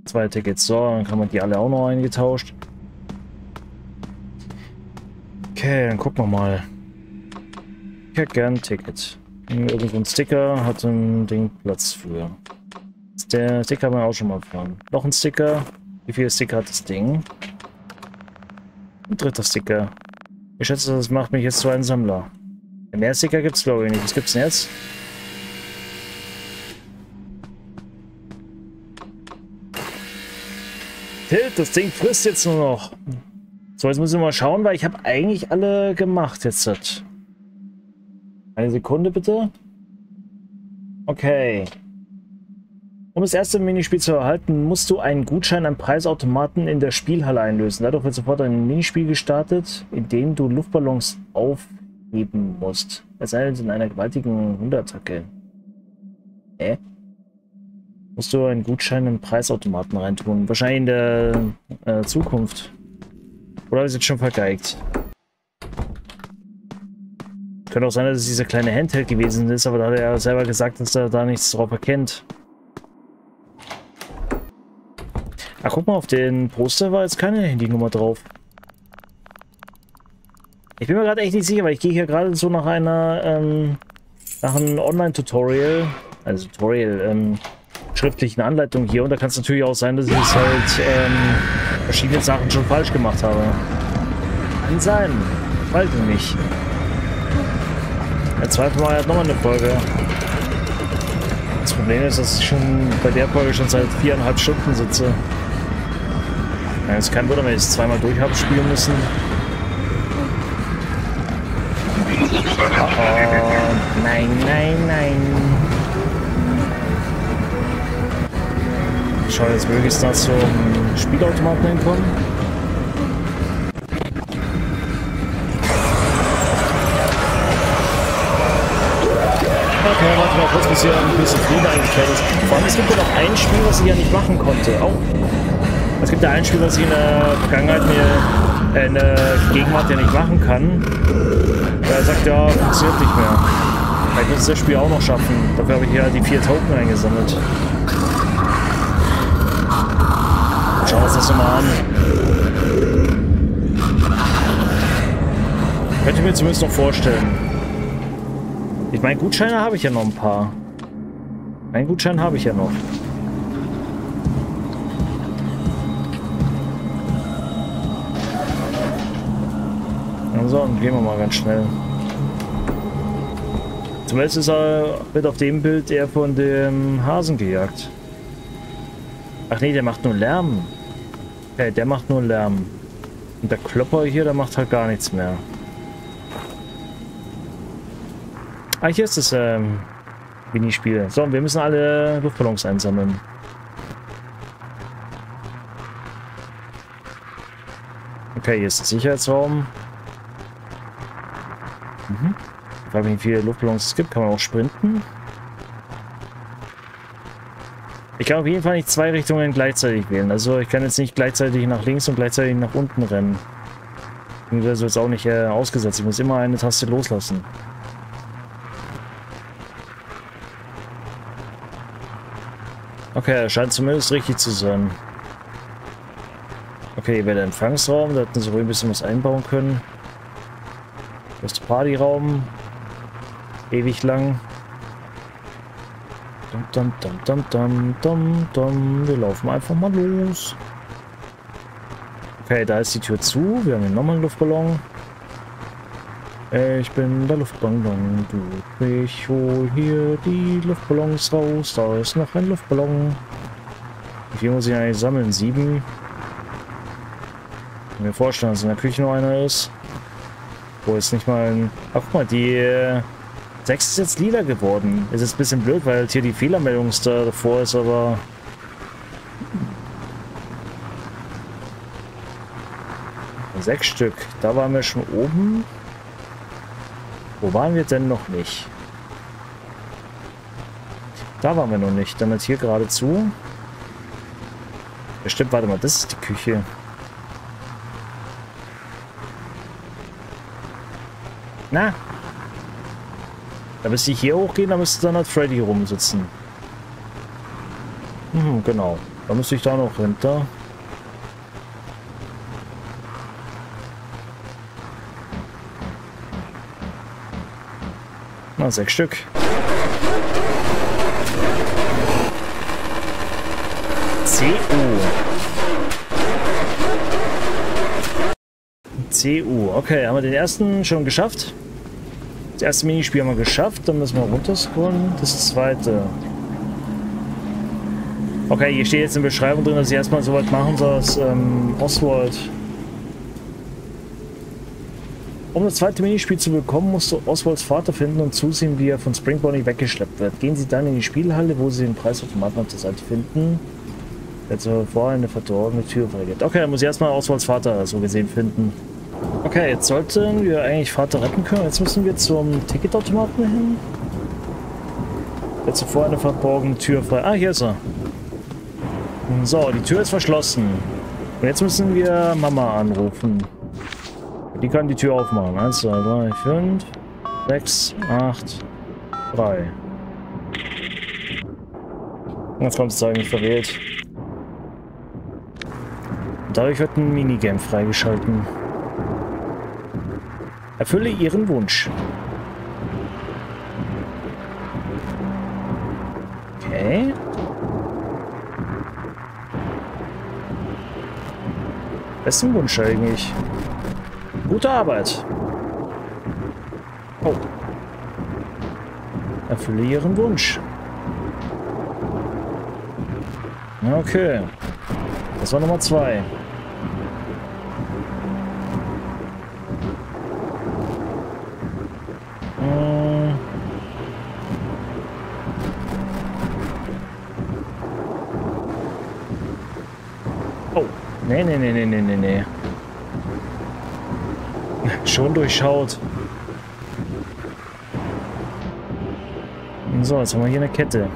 2 Tickets. So, dann kann man die alle auch noch eingetauscht. Okay, dann gucken wir mal. Ich hätte gern ein Ticket. Irgendwo ein Sticker hat ein Ding Platz für. Der Sticker haben wir auch schon mal gefahren. Noch ein Sticker. Wie viele Sticker hat das Ding? Ein dritter Sticker. Ich schätze, das macht mich jetzt zu einem Sammler. Mehr Sticker gibt es, glaube ich, nicht. Was gibt es denn jetzt? Das Ding frisst jetzt nur noch. So, jetzt müssen wir mal schauen, weil ich habe eigentlich alle gemacht jetzt. Eine Sekunde bitte. Okay. Um das erste Minispiel zu erhalten, musst du einen Gutschein am Preisautomaten in der Spielhalle einlösen. Dadurch wird sofort ein Minispiel gestartet, in dem du Luftballons aufheben musst. Es endet in einer gewaltigen Hundeattacke. Hä? Musst du einen Gutschein in den Preisautomaten reintun. Wahrscheinlich in der Zukunft. Oder habe ich es jetzt schon vergeigt? Könnte auch sein, dass es dieser kleine Handheld gewesen ist, aber da hat er ja selber gesagt, dass er da nichts drauf erkennt. Ach, guck mal, auf den Poster war jetzt keine Handynummer drauf. Ich bin mir gerade echt nicht sicher, weil ich gehe hier gerade so nach einer, nach einem Online-Tutorial. Also Tutorial, schriftlichen Anleitung hier, und da kann es natürlich auch sein, dass ich es halt verschiedene Sachen schon falsch gemacht habe. Kann sein. Weiß ich nicht. Der zweite Mal hat nochmal eine Folge. Das Problem ist, dass ich schon bei der Folge schon seit 4,5 Stunden sitze. Ja, jetzt kein Wunder, wenn ich es zweimal durch habe spielen müssen. Oh, oh. Nein, nein, nein. Ich schaue jetzt möglichst da zum Spielautomaten hinkommen. Okay, warte mal kurz, bis hier ein bisschen Frieden eingekehrt ist. Vor allem, es gibt ja noch ein Spiel, was ich ja nicht machen konnte. Oh. Es gibt ja ein Spiel, was ich in der Vergangenheit mir in der Gegenwart ja nicht machen kann. Er sagt ja, funktioniert nicht mehr. Vielleicht muss ich das Spiel auch noch schaffen. Dafür habe ich ja die 4 Token eingesammelt. Schauen wir uns das nochmal an. Könnte ich mir zumindest noch vorstellen. Ich meine, Gutscheine habe ich ja noch ein paar. Einen Gutschein habe ich ja noch. So, und gehen wir mal ganz schnell. Zumindest ist er, wird auf dem Bild eher von dem Hasen gejagt. Ach nee, der macht nur Lärm. Okay, der macht nur Lärm. Und der Klopper hier, der macht halt gar nichts mehr. Ah, hier ist das Minispiel. So, und wir müssen alle Luftballons einsammeln. Okay, hier ist der Sicherheitsraum. Ich weiß nicht, wie viele Luftballons es gibt. Kann man auch sprinten? Ich kann auf jeden Fall nicht 2 Richtungen gleichzeitig wählen. Also ich kann jetzt nicht gleichzeitig nach links und gleichzeitig nach unten rennen. Das wird auch nicht ausgesetzt. Ich muss immer eine Taste loslassen. Okay, scheint zumindest richtig zu sein. Okay, hier wäre der Empfangsraum. Da hätten sie wohl ein bisschen was einbauen können. Das ist der Partyraum. Ewig lang. Dum, dum, dum, dum, dum, dum, dum. Wir laufen einfach mal los. Okay, da ist die Tür zu. Wir haben hier nochmal einen Luftballon. Ich bin der Luftballon. Du, ich hol hier die Luftballons raus. Da ist noch ein Luftballon. Wie viel muss ich eigentlich sammeln? 7. Ich kann mir vorstellen, dass in der Küche noch einer ist. Wo ist nicht mal ein... Ach, guck mal, die 6 ist jetzt lila geworden. Ist jetzt ein bisschen blöd, weil hier die Fehlermeldung davor ist, aber... Und 6 Stück. Da waren wir schon oben. Wo waren wir denn noch nicht? Da waren wir noch nicht. Dann jetzt hier geradezu. Bestimmt, warte mal, das ist die Küche. Na? Da müsste ich hier hochgehen, da müsste dann halt Freddy rumsitzen. Hm, genau. Da müsste ich da noch hinter. Na, 6 Stück. CU. Okay, haben wir den ersten schon geschafft? Das erste Minispiel haben wir geschafft, dann müssen wir runterscrollen. Das zweite. Okay, hier steht jetzt in der Beschreibung drin, dass ich erstmal so weit machen soll, dass Oswald. Um das zweite Minispiel zu bekommen, musst du Oswalds Vater finden und zusehen, wie er von Spring Bonnie weggeschleppt wird. Gehen Sie dann in die Spielhalle, wo Sie den Preisautomaten auf der Seite finden. Jetzt haben wir vorher eine verdorbene Tür freigeht. Okay, dann muss ich erstmal Oswalds Vater so gesehen finden. Okay, jetzt sollten wir eigentlich Vater retten können. Jetzt müssen wir zum Ticketautomaten hin. Jetzt zuvor eine verborgene Tür frei. Ah, hier ist er. So, die Tür ist verschlossen. Und jetzt müssen wir Mama anrufen. Die kann die Tür aufmachen. 1, 2, 3, 5, 6, 8, 3. Jetzt kommt es eigentlich verwählt. Und dadurch wird ein Minigame freigeschalten. Erfülle Ihren Wunsch. Okay. Besten Wunsch eigentlich. Gute Arbeit. Oh. Erfülle Ihren Wunsch. Okay. Das war Nummer 2. Nee, nee, nee, nee, nee, nee, nee. Schon durchschaut. So, jetzt haben wir hier eine Kette.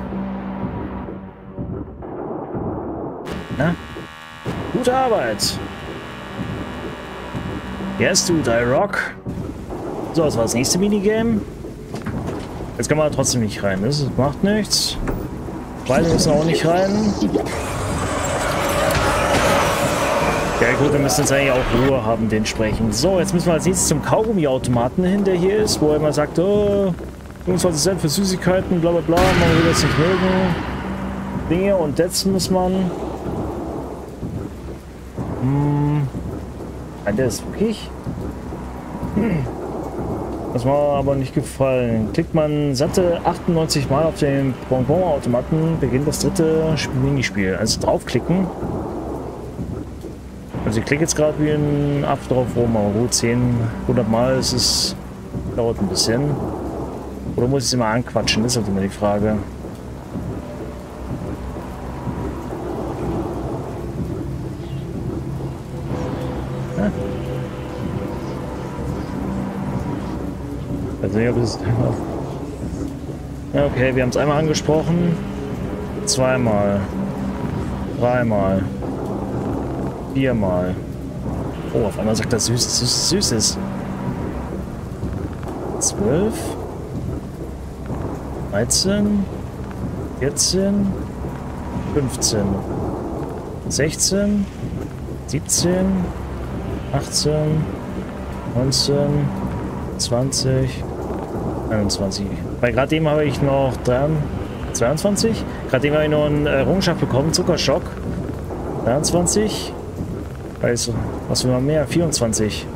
Na? Gute Arbeit. Yes, dude, I rock. So, das war das nächste Minigame. Jetzt kann man trotzdem nicht rein. Das macht nichts. Beide müssen auch nicht rein. Ja gut, wir müssen jetzt eigentlich auch Ruhe haben, den sprechen. So, jetzt müssen wir als nächstes zum Kaugummi-Automaten hin, der hier ist, wo er immer sagt, oh, 25 Cent für Süßigkeiten, bla bla bla, man will das nicht mögen. Dinge und jetzt muss man... Der ist wirklich... Das war aber nicht gefallen. Klickt man satte 98 Mal auf den Bonbon-Automaten, beginnt das dritte Minispiel. Also draufklicken. Also ich klicke jetzt gerade wie ein Apfel drauf rum, aber gut, 100 Mal ist es... dauert ein bisschen. Oder muss ich es immer anquatschen? Das ist halt immer die Frage. Ja. Also ich habe es... Ja, okay, wir haben es einmal angesprochen. Zweimal. Dreimal. Viermal. Oh, auf einmal sagt das Süßes, Süßes, Süßes. 12. 13, 14, 15, 16, 17, 18, 19, 20, 21. Weil gerade eben habe ich noch 22. Gerade eben habe ich noch einen Errungenschaft bekommen, Zuckerschock. 23. Also, was will man mehr? 24.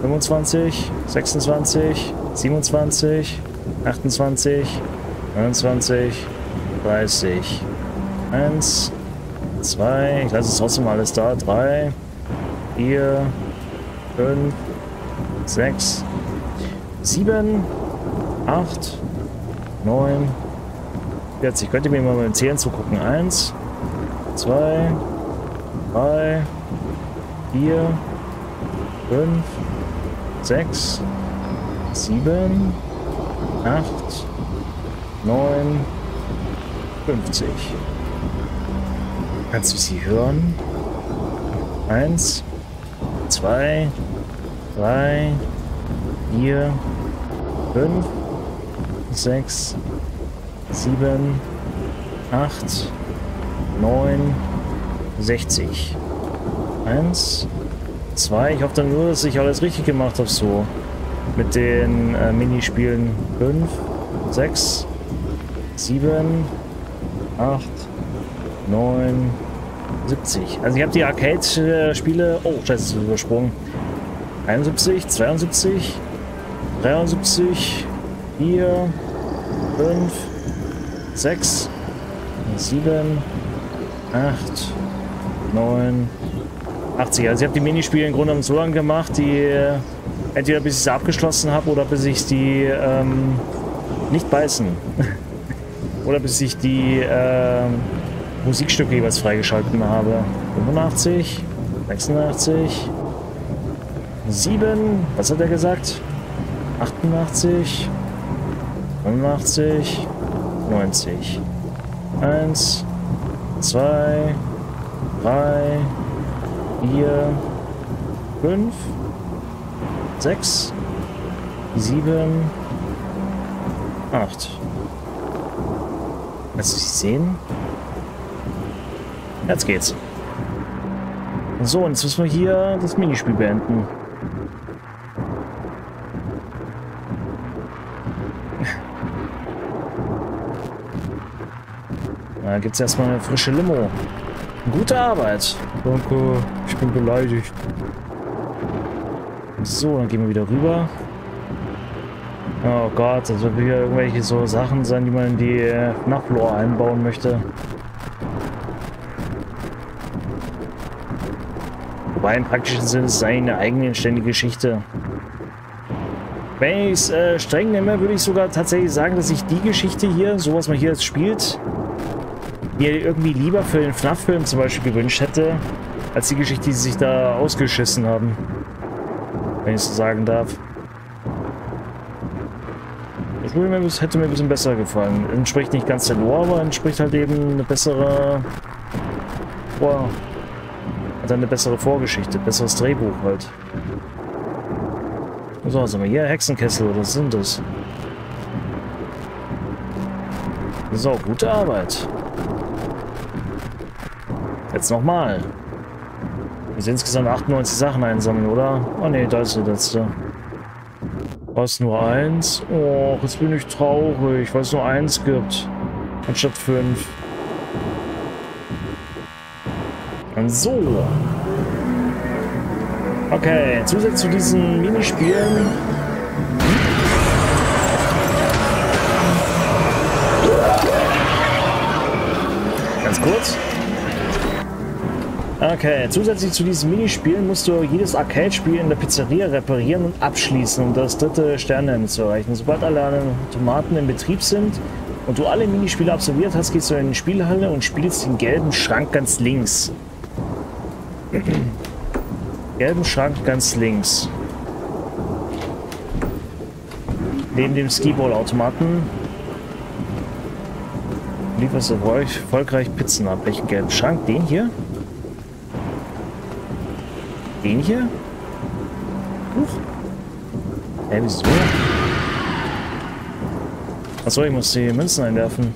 25, 26, 27. 28, 29, 30, 1, 2, ich lasse es trotzdem alles da, 3, 4, 5, 6, 7, 8, 9, 40. Könnt ihr mir mal mit den Zählen zugucken? 1, 2, 3, 4, 5, 6, 7, 8, 9, 50. Kannst du sie hören? 1, 2, 3, 4, 5, 6, 7, 8, 9, 60. 1, 2. Ich hoffe dann nur, dass ich alles richtig gemacht habe so. Mit den Minispielen 5, 6, 7, 8, 9, 70. Also ich habe die Arcade-Spiele... Oh, scheiße, das ist übersprungen. 71, 72, 73, 4, 5, 6, 7, 8, 9, 80. Also ich habe die Minispiele im Grunde genommen so lang gemacht, die... Entweder bis ich sie abgeschlossen habe oder bis ich die nicht beißen. Oder bis ich die Musikstücke jeweils freigeschalten habe. 85, 86, 7, was hat er gesagt? 88, 89, 90. 1, 2, 3, 4, 5. 6, 7, 8. Kannst du sie sehen? Jetzt geht's. So, und jetzt müssen wir hier das Minispiel beenden. Da gibt's erstmal eine frische Limo. Gute Arbeit. Danke, ich bin beleidigt. So, dann gehen wir wieder rüber. Oh Gott, das wird wieder irgendwelche so Sachen sein, die man in die Nachflora einbauen möchte. Wobei im praktischen Sinne ist es eigentlich eine eigenständige Geschichte. Wenn ich es streng nehme, würde ich sogar tatsächlich sagen, dass ich die Geschichte hier, so was man hier jetzt spielt, mir irgendwie lieber für den FNAF-Film zum Beispiel gewünscht hätte, als die Geschichte, die sie sich da ausgeschissen haben. Wenn ich es so sagen darf. Das hätte mir ein bisschen besser gefallen. Entspricht nicht ganz der Lore, aber entspricht halt eben eine bessere... Wow. Hat eine bessere Vorgeschichte, besseres Drehbuch halt. So, was haben wir hier? Hexenkessel, was sind das? So, gute Arbeit. Jetzt nochmal. Wir sind insgesamt 98 Sachen einsammeln, oder? Oh ne, da ist die letzte. Was, nur eins? Och, jetzt bin ich traurig, weil es nur eins gibt. Anstatt 5. Und so. Okay, zusätzlich zu diesen Minispielen. Ganz kurz. Okay, zusätzlich zu diesen Minispielen musst du jedes Arcade-Spiel in der Pizzeria reparieren und abschließen, um das dritte Sternlevel zu erreichen. Sobald alle Automaten in Betrieb sind und du alle Minispiele absolviert hast, gehst du in die Spielhalle und spielst den gelben Schrank ganz links. Gelben Schrank ganz links. Neben dem Skiball-Automaten lieferst du erfolgreich Pizzen ab. Welchen gelben Schrank? Den hier? Den hier? Huch. Hey, wieso? Achso, ich muss die Münzen einwerfen.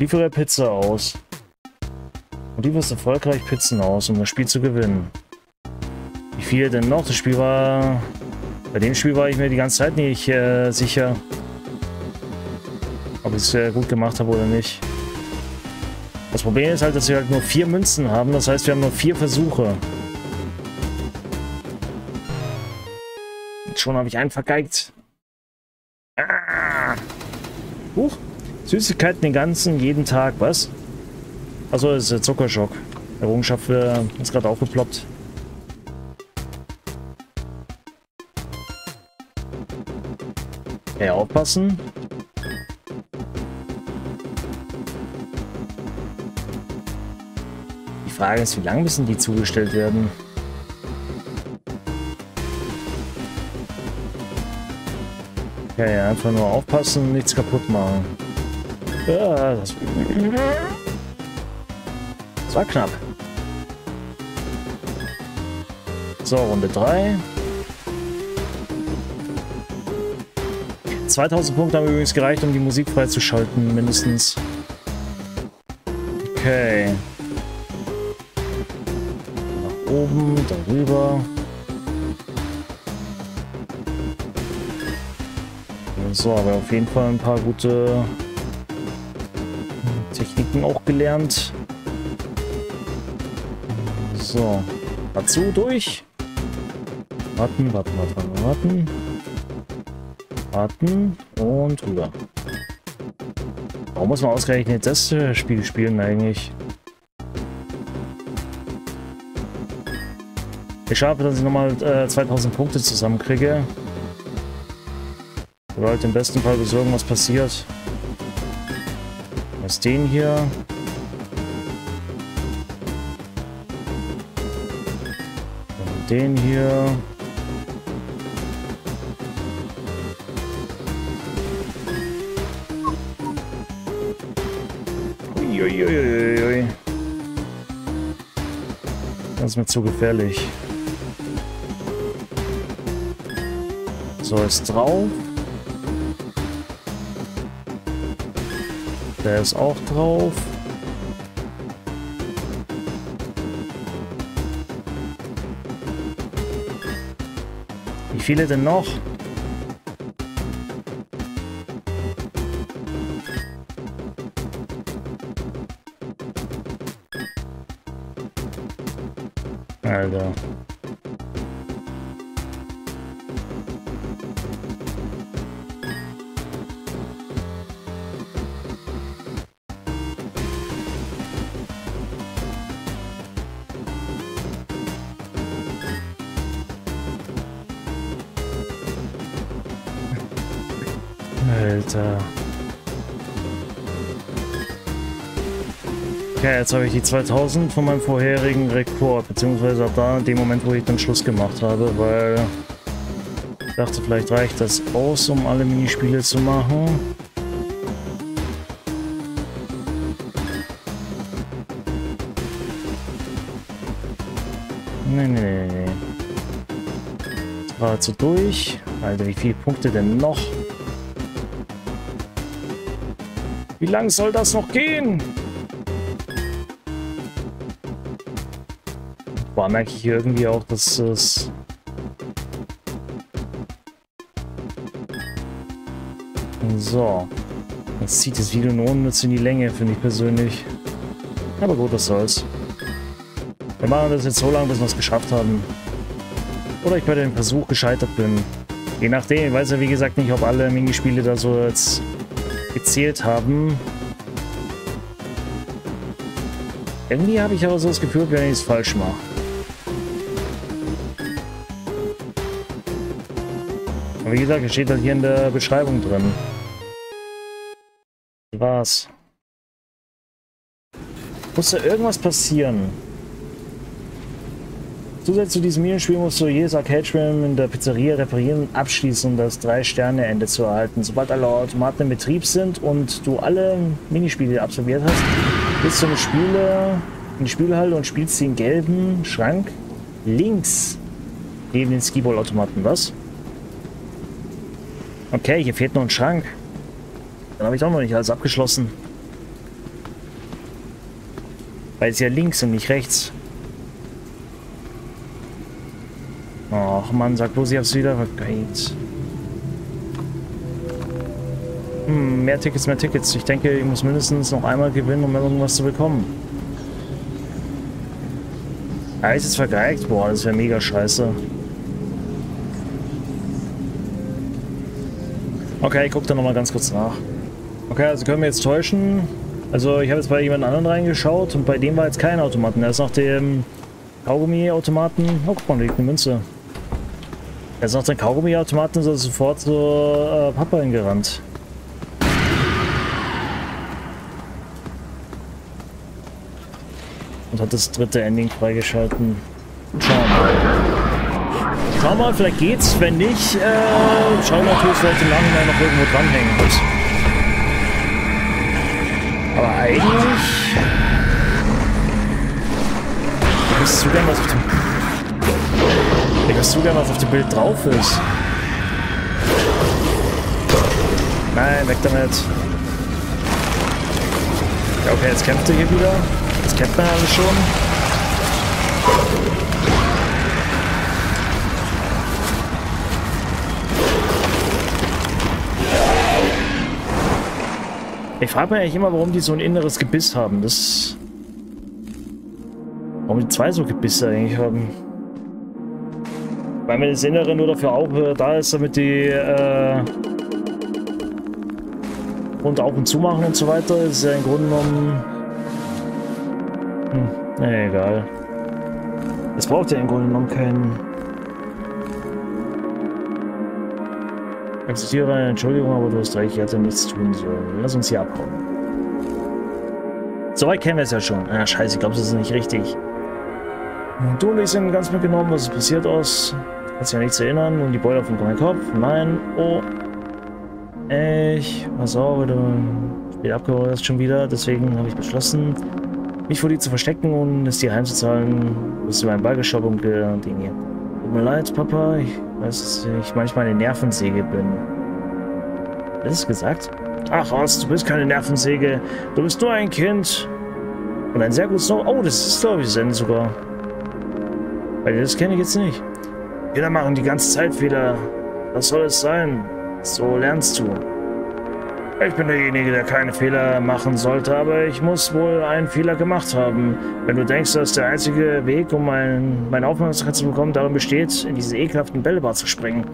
Liefere Pizza aus. Und du wirst erfolgreich Pizzen aus, um das Spiel zu gewinnen. Wie viel denn noch? Das Spiel war... Bei dem Spiel war ich mir die ganze Zeit nicht sicher, ob ich es gut gemacht habe oder nicht. Das Problem ist halt, dass wir halt nur 4 Münzen haben. Das heißt, wir haben nur 4 Versuche. Und schon habe ich einen vergeigt. Ah! Huch! Süßigkeiten den ganzen, jeden Tag, was? Achso, das ist der Zuckerschock. Errungenschaft ist gerade aufgeploppt. Ja, aufpassen. Die Frage ist, wie lange müssen die zugestellt werden? Okay, ja, einfach nur aufpassen, nichts kaputt machen. Ja, das... War knapp. So, Runde 3. 2000 Punkte haben übrigens gereicht, um die Musik freizuschalten, mindestens. Okay. Nach oben, darüber. So, aber auf jeden Fall ein paar gute Techniken auch gelernt. So, dazu durch. Warten und rüber. Warum muss man ausgerechnet das Spiel spielen eigentlich? Ich schaffe, dass ich nochmal 2000 Punkte zusammenkriege. Ich will halt im besten Fall besorgen, was passiert. Was ist den hier? Den hier. Uiuiuiui. Das ist mir zu gefährlich. So, ist drauf. Der ist auch drauf. Wie viele denn noch? Alter. Alter. Okay, jetzt habe ich die 2000 von meinem vorherigen Rekord, beziehungsweise ab da, dem Moment, wo ich dann Schluss gemacht habe, weil ich dachte, vielleicht reicht das aus, um alle Minispiele zu machen. Nee. Das war also durch. Alter, wie viele Punkte denn noch? Wie lang soll das noch gehen? Boah, merke ich hier irgendwie auch, dass es... So. Jetzt zieht das Video nur unnütz in die Länge, finde ich persönlich. Aber gut, was soll's. Wir machen das jetzt so lange, bis wir es geschafft haben. Oder ich bei dem Versuch gescheitert bin. Je nachdem, ich weiß ja wie gesagt nicht, ob alle Minispiele da so jetzt gezählt haben. Irgendwie habe ich aber so das Gefühl, wenn ich es falsch mache. Und wie gesagt, es steht halt hier in der Beschreibung drin. Das war's. Muss da irgendwas passieren? Zusätzlich zu diesem Minispiel musst du jedes Arcade-Spiel in der Pizzeria reparieren und abschließen, um das 3-Sterne-Ende zu erhalten. Sobald alle Automaten in Betrieb sind und du alle Minispiele absolviert hast, gehst du in die Spielhalle und spielst den gelben Schrank links neben den Skiball-Automaten. Was? Okay, hier fehlt noch ein Schrank. Dann habe ich auch noch nicht alles abgeschlossen. Weil es ja links und nicht rechts. Och Mann, sag bloß, ich hab's wieder vergeigt. Hm, mehr Tickets. Ich denke, ich muss mindestens noch einmal gewinnen, um irgendwas zu bekommen. Eis ist vergeigt. Boah, das wäre mega scheiße. Okay, ich guck da nochmal ganz kurz nach. Okay, also können wir jetzt täuschen. Also ich habe jetzt bei jemand anderen reingeschaut und bei dem war jetzt kein Automaten. Er ist nach dem Kaugummi-Automaten... Oh, guck mal, da liegt eine Münze. Er ist nach dem Kaugummi-Automaten so sofort zur Papa hingerannt. Und hat das dritte Ending freigeschalten. Schau mal, vielleicht geht's. Wenn nicht, schau natürlich, vielleicht im Nachhinein noch irgendwo dranhängen muss. Aber eigentlich... Ich weiß zu gern, was auf dem Bild drauf ist. Nein, weg damit. Ja, okay, jetzt kämpft er hier wieder. Das kennt man alles schon. Ich frage mich eigentlich immer, warum die so ein inneres Gebiss haben. Das... Warum die zwei so Gebisse eigentlich haben? Weil mir das Innere nur dafür auch da ist, damit die Runde auf und zu machen und so weiter, ist ja im Grunde genommen... Naja, egal. Es braucht ja im Grunde genommen keinen... Akzeptiere eine Entschuldigung, aber du hast recht, ich hätte nichts tun sollen. Lass uns hier abhauen. Soweit kennen wir es ja schon. Ah, scheiße, ich glaube, das ist nicht richtig. Du und ich sind ganz mitgenommen, was ist passiert aus? Kannst ja nichts erinnern. Und die Beule auf meinem Kopf. Nein. Oh. Ich. Was auch, weil du spät abgeholt hast schon wieder. Deswegen habe ich beschlossen, mich vor dir zu verstecken und es dir heimzuzahlen. Du bist über einen Ball geschoben und den hier. Tut mir leid, Papa. Ich weiß, dass ich manchmal eine Nervensäge bin. Was ist gesagt? Ach, Oz, du bist keine Nervensäge. Du bist nur ein Kind. Und ein sehr gutes Oh, das ist, glaube ich, Zen sogar. Weil das kenne ich jetzt nicht. Kinder machen die ganze Zeit Fehler. Was soll es sein? So lernst du. Ich bin derjenige, der keine Fehler machen sollte, aber ich muss wohl einen Fehler gemacht haben. Wenn du denkst, dass der einzige Weg, um meine Aufmerksamkeit zu bekommen, darin besteht, in diese ekelhaften Bällebad zu springen.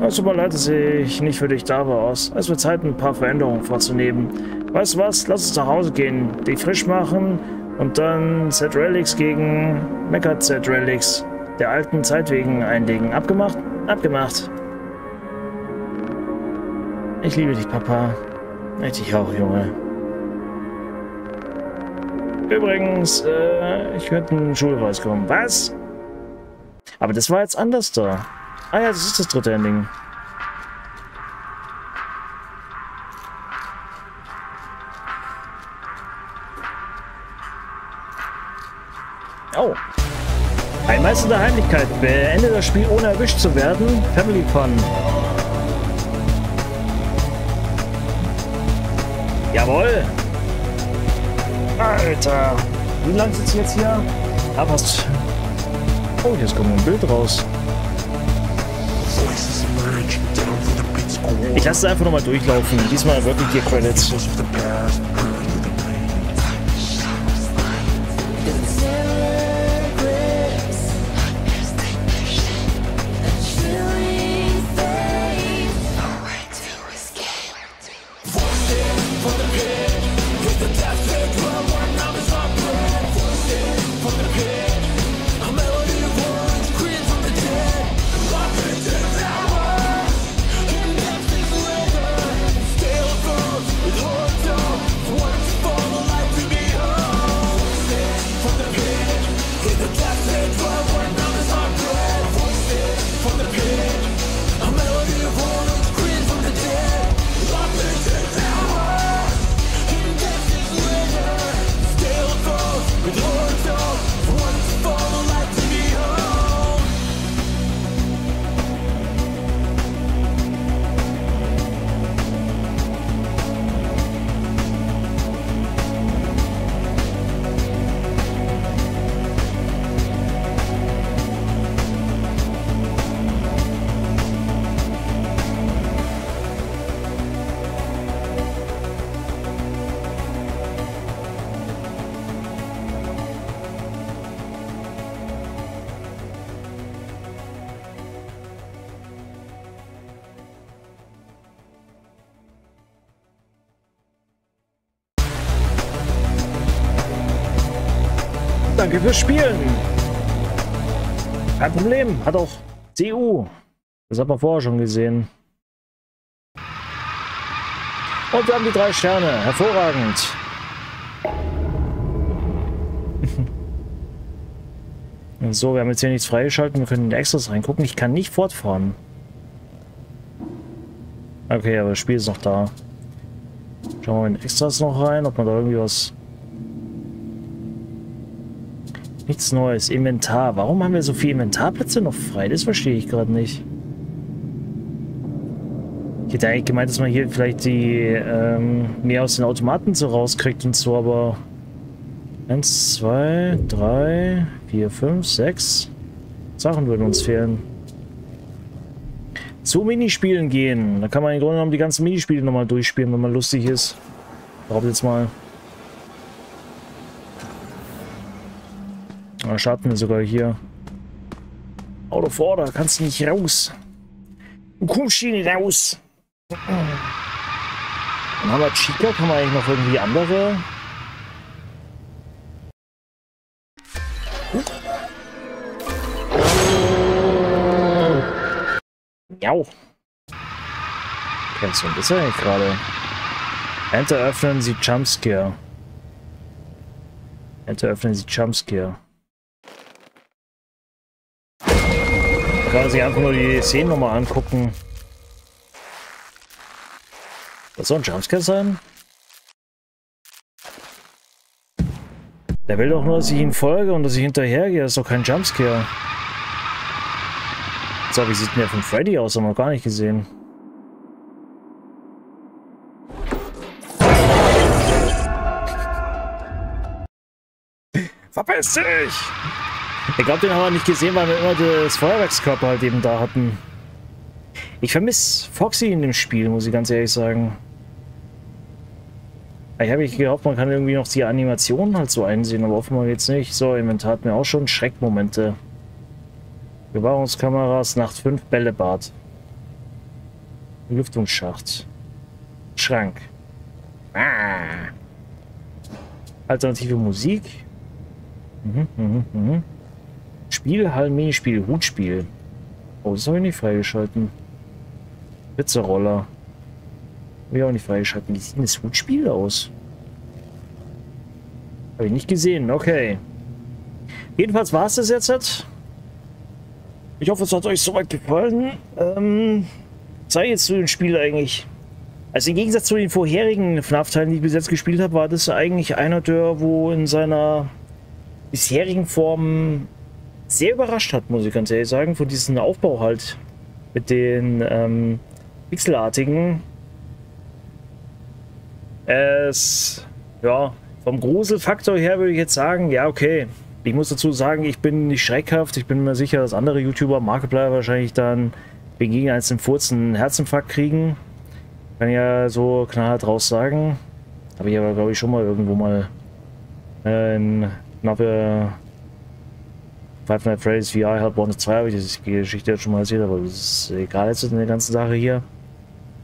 Es tut mir leid, dass ich nicht für dich da war, Oz. Es wird Zeit, ein paar Veränderungen vorzunehmen. Weißt du was? Lass uns nach Hause gehen, dich frisch machen und dann Z-Relics gegen Mecha Z-Relics. Der alten Zeit wegen einlegen. Abgemacht? Abgemacht. Ich liebe dich, Papa. Ich dich auch, Junge. Übrigens, ich hörte einen Schulweiß kommen. Was? Aber das war jetzt anders da. Ah ja, das ist das dritte Ending. Oh. Ein Meister der Heimlichkeit. Beende das Spiel ohne erwischt zu werden. Family Fun. Jawohl. Alter. Wie lang sitzt jetzt hier? Ah, passt. Oh, jetzt kommt ein Bild raus. Ich lasse es einfach nochmal durchlaufen. Diesmal wirklich die Credits. Danke fürs Spielen. Kein Problem. Hat auch CU. Das hat man vorher schon gesehen. Und wir haben die 3 Sterne. Hervorragend. Und so, wir haben jetzt hier nichts freigeschalten. Wir können in die Extras reingucken. Ich kann nicht fortfahren. Okay, aber das Spiel ist noch da. Schauen wir mal in die Extras noch rein, ob man da irgendwie was... Nichts Neues. Inventar. Warum haben wir so viele Inventarplätze noch frei? Das verstehe ich gerade nicht. Ich hätte eigentlich gemeint, dass man hier vielleicht die mehr aus den Automaten so rauskriegt und so, aber 1, 2, 3, 4, 5, 6 Sachen würden uns fehlen. Zu Minispielen gehen. Da kann man im Grunde genommen die ganzen Minispiele nochmal durchspielen, wenn man lustig ist. Braucht jetzt mal. Da starten wir sogar hier. Auto vor, da kannst du nicht raus. Du kommst hier nicht raus. Dann haben wir Chica. Kann man eigentlich noch irgendwie andere? Ja. Kennst du das eigentlich gerade? Enter öffnen Sie Jumpscare. Enter öffnen Sie Jumpscare. Kann man sich einfach nur die Szenen nochmal angucken. Das soll ein Jumpscare sein? Der will doch nur, dass ich ihm folge und dass ich hinterhergehe. Das ist doch kein Jumpscare. So, wie sieht denn der von Freddy aus? Haben wir noch gar nicht gesehen. Verpiss dich! Ich glaube, den haben wir nicht gesehen, weil wir immer das Feuerwerkskörper halt eben da hatten. Ich vermisse Foxy in dem Spiel, muss ich ganz ehrlich sagen. Ich habe gehofft, man kann irgendwie noch die Animationen halt so einsehen, aber offenbar jetzt nicht. So, Inventar hat mir auch schon Schreckmomente. Bewahrungskameras, Nacht 5, Bällebad. Lüftungsschacht. Schrank. Ah. Alternative Musik. Spiel, Hallen-Minispiel, Hutspiel. Oh, das habe ich nicht freigeschalten. Pizzaroller. Habe ich auch nicht freigeschalten. Wie sieht denn das Hutspiel aus? Habe ich nicht gesehen, okay. Jedenfalls war es das jetzt. Ich hoffe, es hat euch soweit gefallen. Zeige jetzt zu dem Spiel eigentlich. Also im Gegensatz zu den vorherigen FNAF-Teilen, die ich bis jetzt gespielt habe, war das eigentlich einer der, wo in seiner bisherigen Form sehr überrascht hat, muss ich ganz ehrlich sagen, von diesem Aufbau halt mit den pixelartigen. Ja, vom Gruselfaktor her würde ich jetzt sagen, ja okay. Ich muss dazu sagen, ich bin nicht schreckhaft. Ich bin mir sicher, dass andere YouTuber, Markiplier wahrscheinlich dann wegen gegen eins den Furzen einen Herzinfarkt kriegen. Kann ja so knallhart raus sagen. Habe ich aber, glaube ich, schon mal irgendwo mal in Five Nights at Freddy's VR Hellbound 2 habe ich diese Geschichte jetzt schon mal erzählt, aber das ist egal jetzt in der ganzen Sache hier.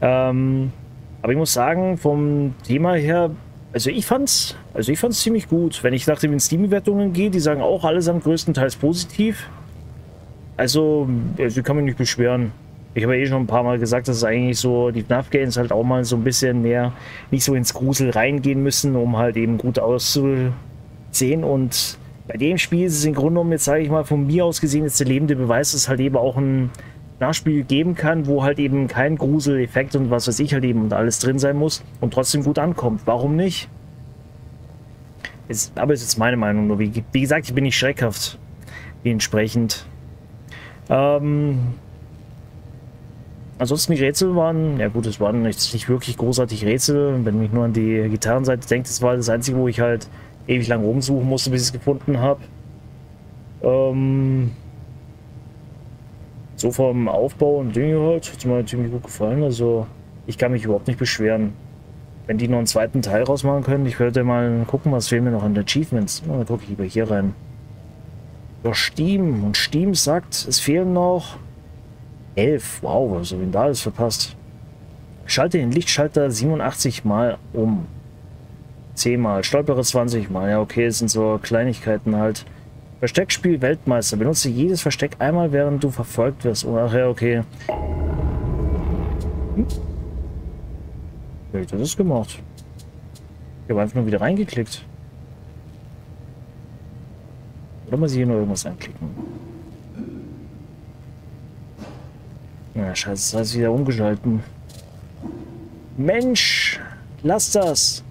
Aber ich muss sagen, vom Thema her, also ich fand's ziemlich gut. Wenn ich nach den Steam-Bewertungen gehe, die sagen auch allesamt größtenteils positiv. Also ich kann mich nicht beschweren. Ich habe ja eh schon ein paar Mal gesagt, dass es eigentlich so, die FNAF-Games halt auch mal so ein bisschen mehr, nicht so ins Grusel reingehen müssen, um halt eben gut auszusehen. Und bei dem Spiel ist es im Grunde genommen, jetzt sage ich mal, von mir aus gesehen, jetzt der lebende Beweis, dass es halt eben auch ein Nachspiel geben kann, wo halt eben kein Gruseleffekt und was weiß ich halt eben und alles drin sein muss und trotzdem gut ankommt. Warum nicht? Aber es ist meine Meinung nur. Wie gesagt, ich bin nicht schreckhaft. Dementsprechend. Ansonsten die Rätsel waren, ja gut, es waren nicht wirklich großartig Rätsel. Wenn ich nur an die Gitarrenseite denke, das war das Einzige, wo ich halt ewig lang rumsuchen musste, bis ich es gefunden habe. So vom Aufbau und Dinge halt, hat mir ziemlich gut gefallen. Also ich kann mich überhaupt nicht beschweren. Wenn die noch einen zweiten Teil rausmachen können, ich werde mal gucken, was fehlen mir noch an den Achievements. Na, dann gucke ich lieber hier rein. Ja, Steam. Und Steam sagt, es fehlen noch 11. Wow, was habe ich denn da alles verpasst? Schalte den Lichtschalter 87 mal um. 10 mal, stolpere 20 mal. Ja, okay, das sind so Kleinigkeiten halt. Versteckspiel Weltmeister. Benutze jedes Versteck einmal, während du verfolgt wirst. Oh, ach ja, okay. Wie hab ich das gemacht? Ich habe einfach nur wieder reingeklickt. Oder muss ich hier nur irgendwas anklicken? Na, scheiße, das heißt wieder umgeschalten. Mensch, lass das!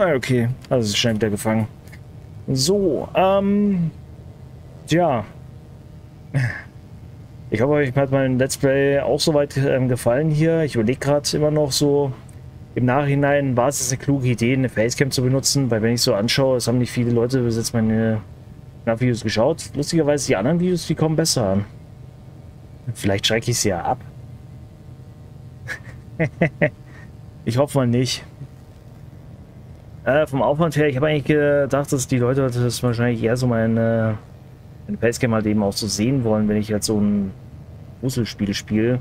Ah, okay. Also es ist schnell wieder gefangen. So, tja. Ich hoffe, euch hat mein Let's Play auch soweit gefallen hier. Ich überlege gerade immer noch so, im Nachhinein war es eine kluge Idee, eine Facecam zu benutzen, weil wenn ich so anschaue, es haben nicht viele Leute bis jetzt meine Videos geschaut. Lustigerweise die anderen Videos, die kommen besser an. Vielleicht schrecke ich sie ja ab. Ich hoffe mal nicht. Vom Aufwand her, ich habe eigentlich gedacht, dass die Leute das wahrscheinlich eher so meine Facecam halt eben auch so sehen wollen, wenn ich halt so ein Puzzlespiel spiele.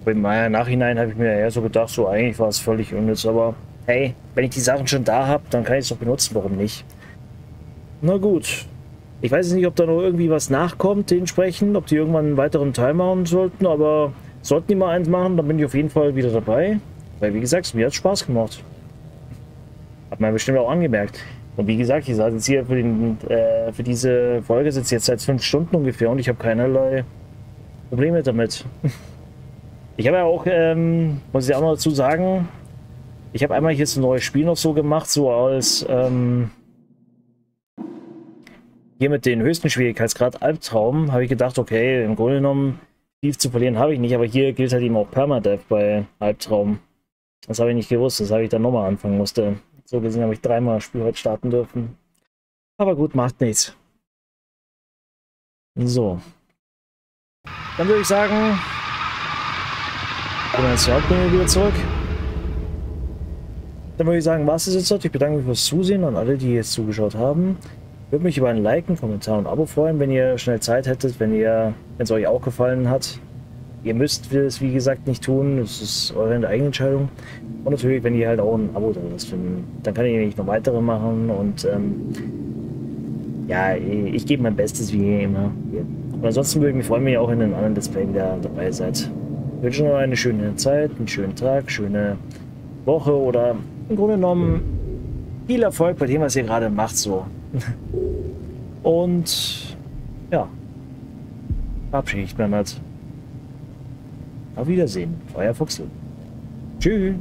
Aber im Nachhinein habe ich mir eher so gedacht, so eigentlich war es völlig unnütz, aber hey, wenn ich die Sachen schon da habe, dann kann ich es doch benutzen, warum nicht? Na gut. Ich weiß nicht, ob da noch irgendwie was nachkommt, dementsprechend, ob die irgendwann einen weiteren Teil machen sollten, aber sollten die mal eins machen, dann bin ich auf jeden Fall wieder dabei. Weil wie gesagt, mir hat es Spaß gemacht. Hat man bestimmt auch angemerkt. Und wie gesagt, ich saß jetzt hier für diese Folge sitze jetzt seit 5 Stunden ungefähr und ich habe keinerlei Probleme damit. Ich habe ja auch, muss ich auch noch dazu sagen, ich habe einmal jetzt ein neues Spiel noch so gemacht, so als hier mit den höchsten Schwierigkeitsgrad Albtraum, habe ich gedacht, okay, im Grunde genommen tief zu verlieren habe ich nicht, aber hier gilt halt eben auch Permadeath bei Albtraum. Das habe ich nicht gewusst, das habe ich dann nochmal anfangen musste. So gesehen habe ich 3-mal das Spiel heute starten dürfen. Aber gut, macht nichts. So. Dann würde ich sagen, gehen wir jetzt zur Hauptmenü wieder zurück. Dann würde ich sagen, was ist jetzt heute? Ich bedanke mich fürs Zusehen an alle, die jetzt zugeschaut haben. Ich würde mich über einen Like, einen Kommentar und ein Abo freuen, wenn ihr schnell Zeit hättet, wenn es euch auch gefallen hat. Ihr müsst es, wie gesagt, nicht tun. Es ist eure eigene Entscheidung. Und natürlich, wenn ihr halt auch ein Abo drin ist, dann kann ich nämlich noch weitere machen. Und ja, ich gebe mein Bestes, wie immer. Und ansonsten würde ich mich freuen, wenn ihr auch in den anderen Displays wieder dabei seid. Ich wünsche euch eine schöne Zeit, einen schönen Tag, schöne Woche oder im Grunde genommen viel Erfolg bei dem, was ihr gerade macht, so. Und ja, verabschiede ich mich mal. Auf Wiedersehen, euer Fuchsl. Tschüss.